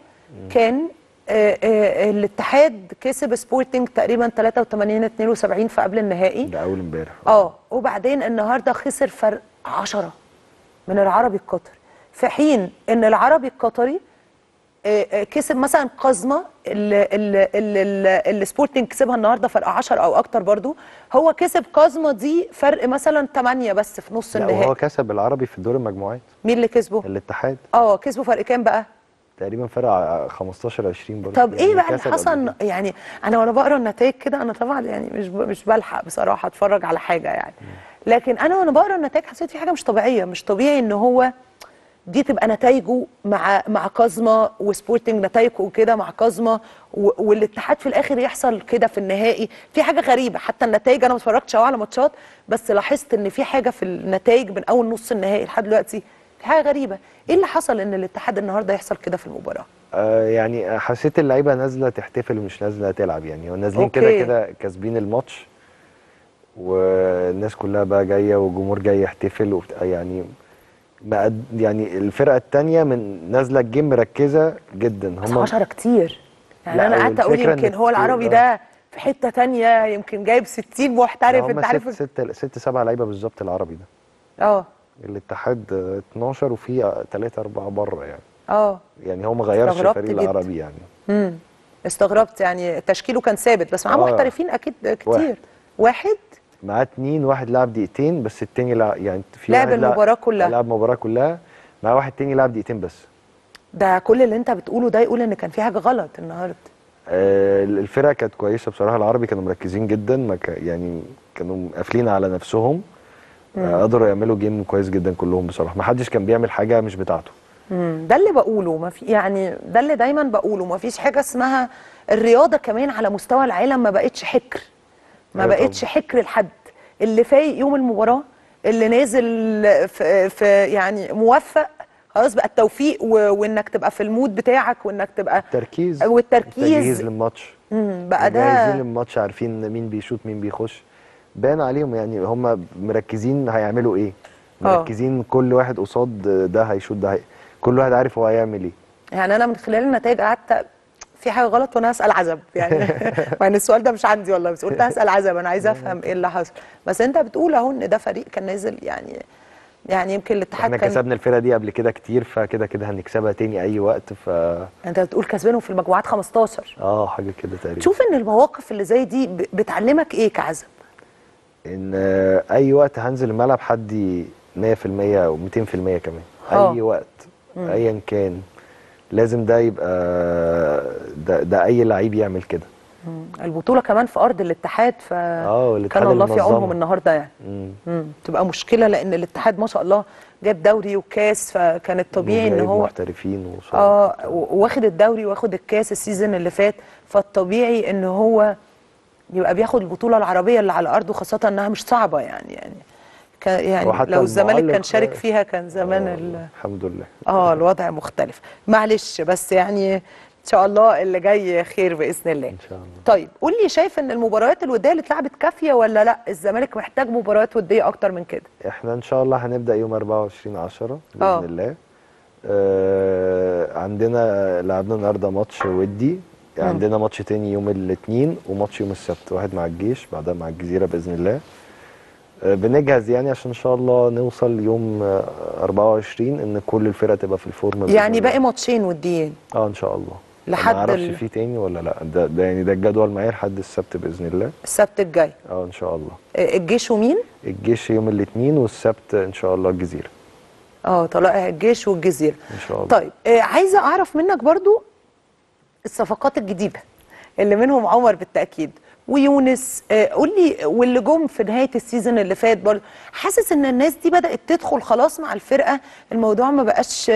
كان الاتحاد كسب سبورتنج تقريبا 83-72 في قبل النهائي ده اول امبارح، وبعدين النهارده خسر فرق 10 من العربي القطري، في حين ان العربي القطري كسب مثلا قزمه اللي سبورتنج كسبها النهارده فرق 10 او اكتر، برضو هو كسب قزمه دي فرق مثلا 8 بس في نص النهائي. هو كسب العربي في دور المجموعات. مين اللي كسبه؟ الاتحاد. كسبه فرق كام بقى؟ تقريبا فرق 15-20 برضو. طب ايه بقى اللي حصل يعني؟ انا وانا بقرا النتائج كده، انا طبعا يعني مش بلحق بصراحه اتفرج على حاجه يعني، لكن انا وانا بقرا النتائج حسيت في حاجه مش طبيعيه، مش طبيعي ان هو دي تبقى نتائجه مع قزمه، وسبورتنج نتائجه كده مع قزمه، والاتحاد في الاخر يحصل كده في النهائي. في حاجه غريبه، حتى النتائج انا ما اتفرجتش على ماتشات، بس لاحظت ان في حاجه في النتائج من اول نص النهائي لحد دلوقتي، في حاجه غريبه. ايه اللي حصل ان الاتحاد النهارده يحصل كده في المباراه؟ يعني حسيت اللعيبه نازله تحتفل ومش نازله تلعب يعني، ونازلين كده كاسبين الماتش، والناس كلها بقى جايه والجمهور جاي يحتفل يعني. يعني الفرقه الثانيه من نازله الجيم مركزه جدا، هم 10 كتير يعني. انا قعدت اقول يمكن هو العربي ده في في حته ثانيه يمكن جايب 60 محترف. انت عارف 6 7 لعيبه بالظبط العربي ده. الاتحاد 12 وفي 3 4 بره يعني. يعني هو ما غيرش الفريق العربي يعني. استغربت يعني تشكيله كان ثابت بس معاه محترفين اكيد كتير. واحد معاه 2 واحد لعب دقيقتين بس التاني يعني في لعب المباراه كلها. لعب المباراه كلها معاه واحد تاني لعب دقيقتين بس. ده كل اللي انت بتقوله ده يقول ان كان في حاجه غلط النهارده. الفرقه كانت كويسه بصراحه، العربي كانوا مركزين جدا، ما يعني كانوا قافلين على نفسهم، قدروا يعملوا جيم كويس جدا كلهم بصراحه، ما حدش كان بيعمل حاجه مش بتاعته. ده اللي بقوله، ما في يعني ده اللي دايما بقوله، ما فيش حاجه اسمها الرياضه كمان على مستوى العالم ما بقتش حكر، ما بقتش حكر لحد، اللي فايق يوم المباراه، اللي نازل في يعني موفق خلاص بقى التوفيق وانك تبقى في المود بتاعك وانك تبقى التركيز والتجهيز للماتش بقى ده جاهزين للماتش، عارفين مين بيشوط مين بيخش، بان عليهم يعني هم مركزين هيعملوا ايه، مركزين كل واحد قصاد ده هيشوط ده، كل واحد عارف هو هيعمل ايه. يعني انا من خلال النتائج قعدت في حاجه غلط وانا هسال عزب يعني يعني السؤال ده مش عندي والله، بس قلت هسال عزب انا عايزه افهم ايه اللي حصل، بس انت بتقول اهو ان ده فريق كان نازل يعني يمكن الاتحاد احنا كسبنا الفرقه دي قبل كده كتير، فكده كده هنكسبها تاني اي وقت. ف انت بتقول كسبانهم في المجموعات 15 حاجه كده تقريبا. تشوف ان المواقف اللي زي دي بتعلمك ايه كعزب؟ ان اي وقت هنزل الملعب حدي 100% او 200% كمان اي وقت ايا كان، لازم ده يبقى ده اي لعيب يعمل كده. البطوله كمان في ارض الاتحاد، ف كان الله في عونهم النهارده يعني. تبقى مشكله لان الاتحاد ما شاء الله جاب دوري وكاس، فكان الطبيعي ان هو محترفين واخد الدوري واخد الكاس السيزون اللي فات، فالطبيعي ان هو يبقى بياخد البطوله العربيه اللي على ارضه، خاصه انها مش صعبه يعني لو الزمالك كان شارك فيها كان زمان الحمد لله الوضع مختلف. معلش بس يعني ان شاء الله اللي جاي خير باذن الله. ان شاء الله. طيب قول لي، شايف ان المباريات الوديه اللي اتلعبت كافيه ولا لا؟ الزمالك محتاج مباريات وديه اكتر من كده. احنا ان شاء الله هنبدا يوم 24/10 باذن الله. عندنا لعبنا النهارده ماتش ودي، عندنا ماتش تاني يوم الاثنين وماتش يوم السبت، واحد مع الجيش بعدها مع الجزيره باذن الله. بنجهز يعني عشان ان شاء الله نوصل يوم 24 ان كل الفرقه تبقى في الفورمه يعني. باقي ماتشين وديين ان شاء الله لحد ما اعرفش في تاني ولا لا، ده يعني ده الجدول معايا لحد السبت باذن الله. السبت الجاي ان شاء الله. الجيش ومين؟ الجيش يوم الاثنين والسبت ان شاء الله الجزيره. طلائع الجيش والجزيره ان شاء الله. طيب عايزه اعرف منك برضو الصفقات الجديده اللي منهم عمر بالتاكيد ويونس، قول لي واللي جم في نهايه السيزون اللي فات برضه، حاسس ان الناس دي بدات تدخل خلاص مع الفرقه، الموضوع ما بقاش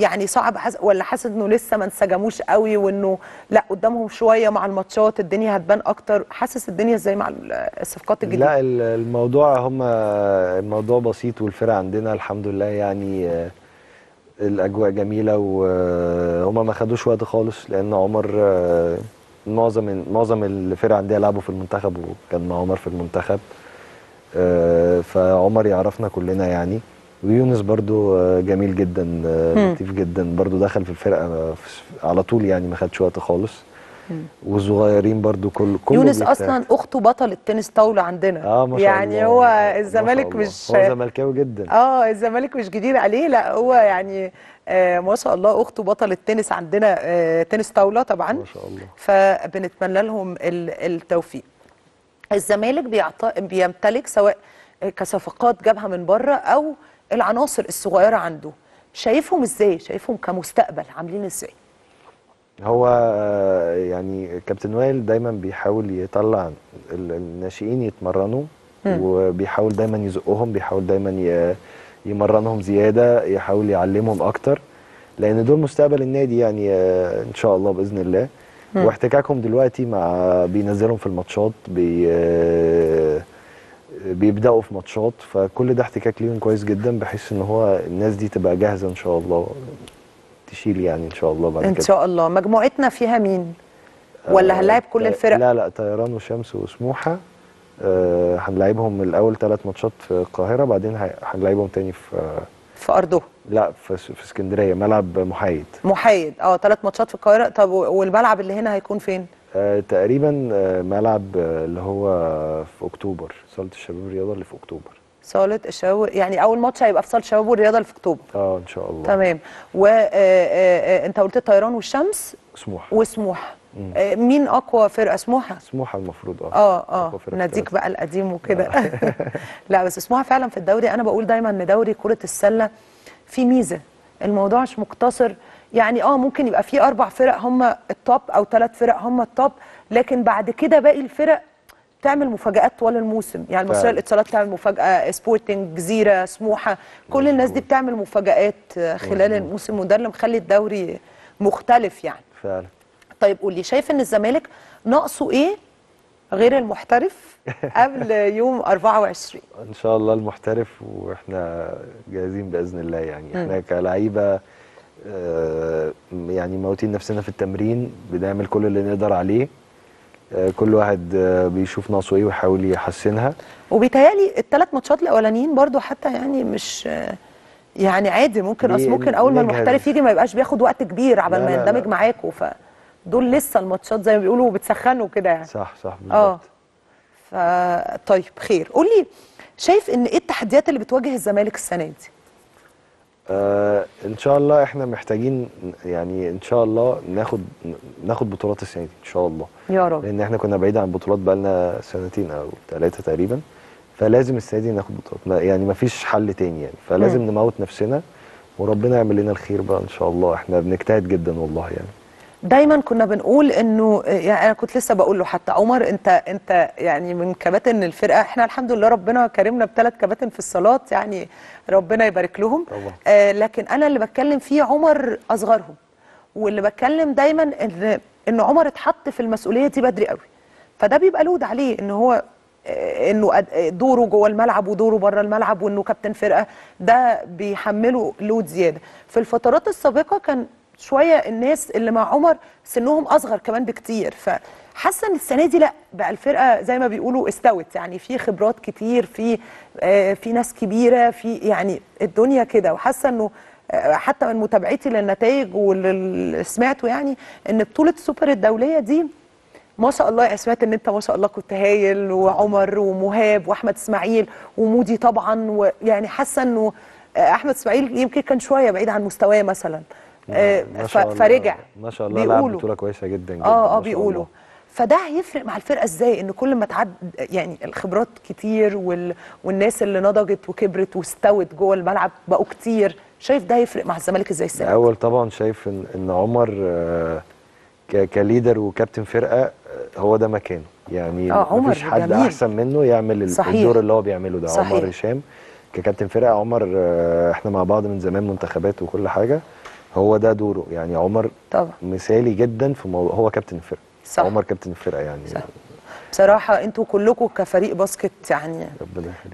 يعني صعب، ولا حاسس انه لسه ما انسجموش قوي وانه لا قدامهم شويه مع الماتشات الدنيا هتبان اكتر؟ حاسس الدنيا ازاي مع الصفقات الجديده؟ لا الموضوع بسيط، والفرقه عندنا الحمد لله يعني الاجواء جميله، وهم ما خدوش وقت خالص لان عمر معظم الفرقه عندها لعبوا في المنتخب وكان مع عمر في المنتخب، فعمر يعرفنا كلنا يعني. ويونس برضو جميل جدا، لطيف جدا برضو، دخل في الفرقه على طول يعني ما خدش وقت خالص. والصغيرين برضو كل يونس اصلا اخته بطل التنس طاوله عندنا ما شاء يعني الله. هو الزمالك مش هو زملكاوي جدا الزمالك مش جدير عليه، لا هو يعني ما شاء الله اخته بطل التنس عندنا، تنس طاوله طبعا ما شاء الله، فبنتمنى لهم التوفيق. الزمالك بيمتلك سواء كصفقات جابها من بره او العناصر الصغيره عنده، شايفهم ازاي؟ شايفهم كمستقبل عاملين ازاي؟ هو يعني كابتن وائل دايما بيحاول يطلع الناشئين يتمرنوا، وبيحاول دايما يزقهم، بيحاول دايما يمرنهم زياده، يحاول يعلمهم اكتر، لان دول مستقبل النادي يعني ان شاء الله باذن الله. واحتكاكهم دلوقتي مع بينزلهم في الماتشات، بيبداوا في ماتشات، فكل ده احتكاك ليهم كويس جدا، بحيث ان هو الناس دي تبقى جاهزه ان شاء الله تشيل يعني ان شاء الله بعد كده. ان شاء الله. مجموعتنا فيها مين؟ ولا هنلاعب كل الفرق؟ لا طيران وشمس وسموحه، هنلاعبهم الاول 3 ماتشات في القاهره، بعدين هنلاعبهم تاني في ارضه لا في اسكندريه، ملعب محايد. 3 ماتشات في القاهره. طب والملعب اللي هنا هيكون فين؟ تقريبا ملعب اللي هو في اكتوبر، صاله الشباب والرياضه اللي في اكتوبر. صاله الشباب يعني اول ماتش هيبقى في صاله الشباب والرياضه اللي في اكتوبر. ان شاء الله. تمام. وانت قلت الطيران والشمس سموحه. وسموحه مين اقوى فرقه؟ سموحه. سموحه المفروض ناديك بقى القديم وكده. لا بس سموحه فعلا في الدوري، انا بقول دايما ان دوري كره السله في ميزه، الموضوع مش مقتصر يعني ممكن يبقى في 4 فرق هم التوب او 3 فرق هم التوب، لكن بعد كده باقي الفرق تعمل مفاجآت طوال الموسم، يعني المصرية للاتصالات تعمل مفاجأة، سبورتنج، جزيرة، سموحة، كل الناس دي بتعمل مفاجآت خلال الموسم، وده اللي مخلي الدوري مختلف يعني. فعلا. طيب قول لي، شايف ان الزمالك ناقصه ايه غير المحترف قبل يوم 24؟ ان شاء الله المحترف، واحنا جاهزين باذن الله يعني. احنا كلاعيبه يعني موتين نفسنا في التمرين، بنعمل كل اللي نقدر عليه، كل واحد بيشوف ناقصه ايه ويحاول يحسنها. وبيتهيألي ال3 ماتشات الاولانيين برضو حتى يعني مش يعني عادي، ممكن اصل ممكن اول ما المحترف يجي ما يبقاش بياخد وقت كبير عبال ما يندمج معاكوا، فدول لسه الماتشات زي ما بيقولوا بتسخنوا كده يعني. صح صح بالظبط. طيب خير، قول لي شايف ان ايه التحديات اللي بتواجه الزمالك السنه دي؟ ان شاء الله احنا محتاجين يعني ان شاء الله ناخد بطولات السنه دي ان شاء الله يا رب، لان احنا كنا بعيد عن البطولات بقالنا 2 أو 3 سنين تقريبا، فلازم السنه دي ناخد بطولات يعني، مفيش حل تاني يعني، فلازم نموت نفسنا وربنا يعمل لنا الخير بقى ان شاء الله. احنا بنجتهد جدا والله يعني. دايما كنا بنقول انه يعني، انا كنت لسه بقول له حتى عمر، انت يعني من كباتن الفرقه، احنا الحمد لله ربنا كرمنا ب3 كباتن في الصالات يعني، ربنا يبارك لهم. لكن انا اللي بتكلم فيه عمر اصغرهم، واللي بتكلم دايما ان عمر اتحط في المسؤوليه دي بدري قوي، فده بيبقى لود عليه ان هو انه دوره جوه الملعب ودوره بره الملعب، وانه كابتن فرقه ده بيحمله لود زياده. في الفترات السابقه كان شويه الناس اللي مع عمر سنهم اصغر كمان بكتير، فحاسه ان السنه دي لا بقى الفرقه زي ما بيقولوا استوت يعني، في خبرات كتير، في ناس كبيره، في يعني الدنيا كده، وحاسه انه حتى من متابعتي للنتائج واللي سمعته يعني، ان بطوله السوبر الدوليه دي ما شاء الله، سمعت ان انت ما شاء الله كنت هايل، وعمر ومهاب واحمد اسماعيل ومودي طبعا، ويعني حاسه انه احمد اسماعيل يمكن كان شويه بعيد عن مستواه مثلا، ما شاء فرجع الله. ما شاء الله لعب بطوله كويسه جدا جدا. بيقولوا فده هيفرق مع الفرقه ازاي، ان كل ما تعد يعني الخبرات كتير والناس اللي نضجت وكبرت واستوت جوه الملعب بقوا كتير، شايف ده هيفرق مع الزمالك ازاي السنه؟ اول طبعا شايف ان عمر كليدر وكابتن فرقه هو ده مكانه يعني، مفيش حد جميل احسن منه يعمل الدور اللي هو بيعمله ده. صحيح. عمر هشام ككابتن فرقه، عمر احنا مع بعض من زمان منتخبات وكل حاجه، هو ده دوره يعني. عمر طبعا مثالي جدا في موضوع، هو كابتن الفرقه. صح. عمر كابتن الفرقه يعني. صح. بصراحه انتوا كلكم كفريق باسكت يعني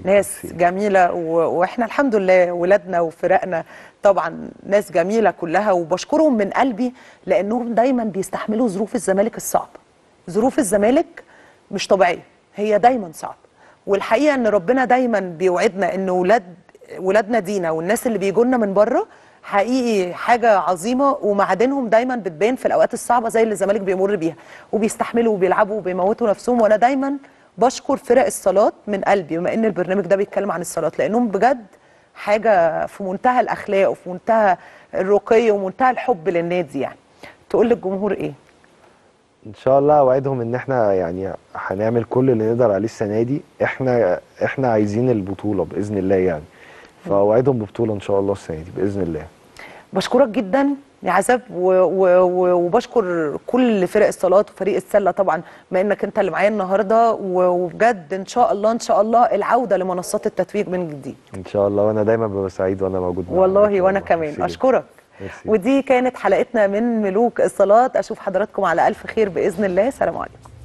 ناس جميله، واحنا الحمد لله ولادنا وفرقنا طبعا ناس جميله كلها، وبشكرهم من قلبي لانهم دايما بيستحملوا ظروف الزمالك الصعبه. ظروف الزمالك مش طبيعيه، هي دايما صعبه، والحقيقه ان ربنا دايما بيوعدنا ان ولادنا دينا والناس اللي بيجوا لنا من بره حقيقي حاجة عظيمة، ومعادنهم دايما بتبان في الأوقات الصعبة زي اللي الزمالك بيمر بيها، وبيستحملوا وبيلعبوا وبيموتوا نفسهم. وأنا دايما بشكر فرق الصالات من قلبي، بما إن البرنامج ده بيتكلم عن الصالات، لأنهم بجد حاجة في منتهى الأخلاق وفي منتهى الرقي ومنتهى الحب للنادي يعني. تقول للجمهور إيه؟ إن شاء الله أوعدهم إن إحنا يعني هنعمل كل اللي نقدر عليه السنة دي، إحنا عايزين البطولة بإذن الله يعني، فأوعدهم ببطولة إن شاء الله السنة دي بإذن الله. بشكرك جدا يا عزب، وبشكر كل فرق الصالات وفريق السله طبعا، بما انك انت اللي معايا النهارده، وبجد ان شاء الله العوده لمنصات التتويج من جديد ان شاء الله. وانا دايما ببقى سعيد وانا موجود والله، وانا كمان اشكرك. ودي كانت حلقتنا من ملوك الصالات، اشوف حضراتكم على الف خير باذن الله. سلام عليكم.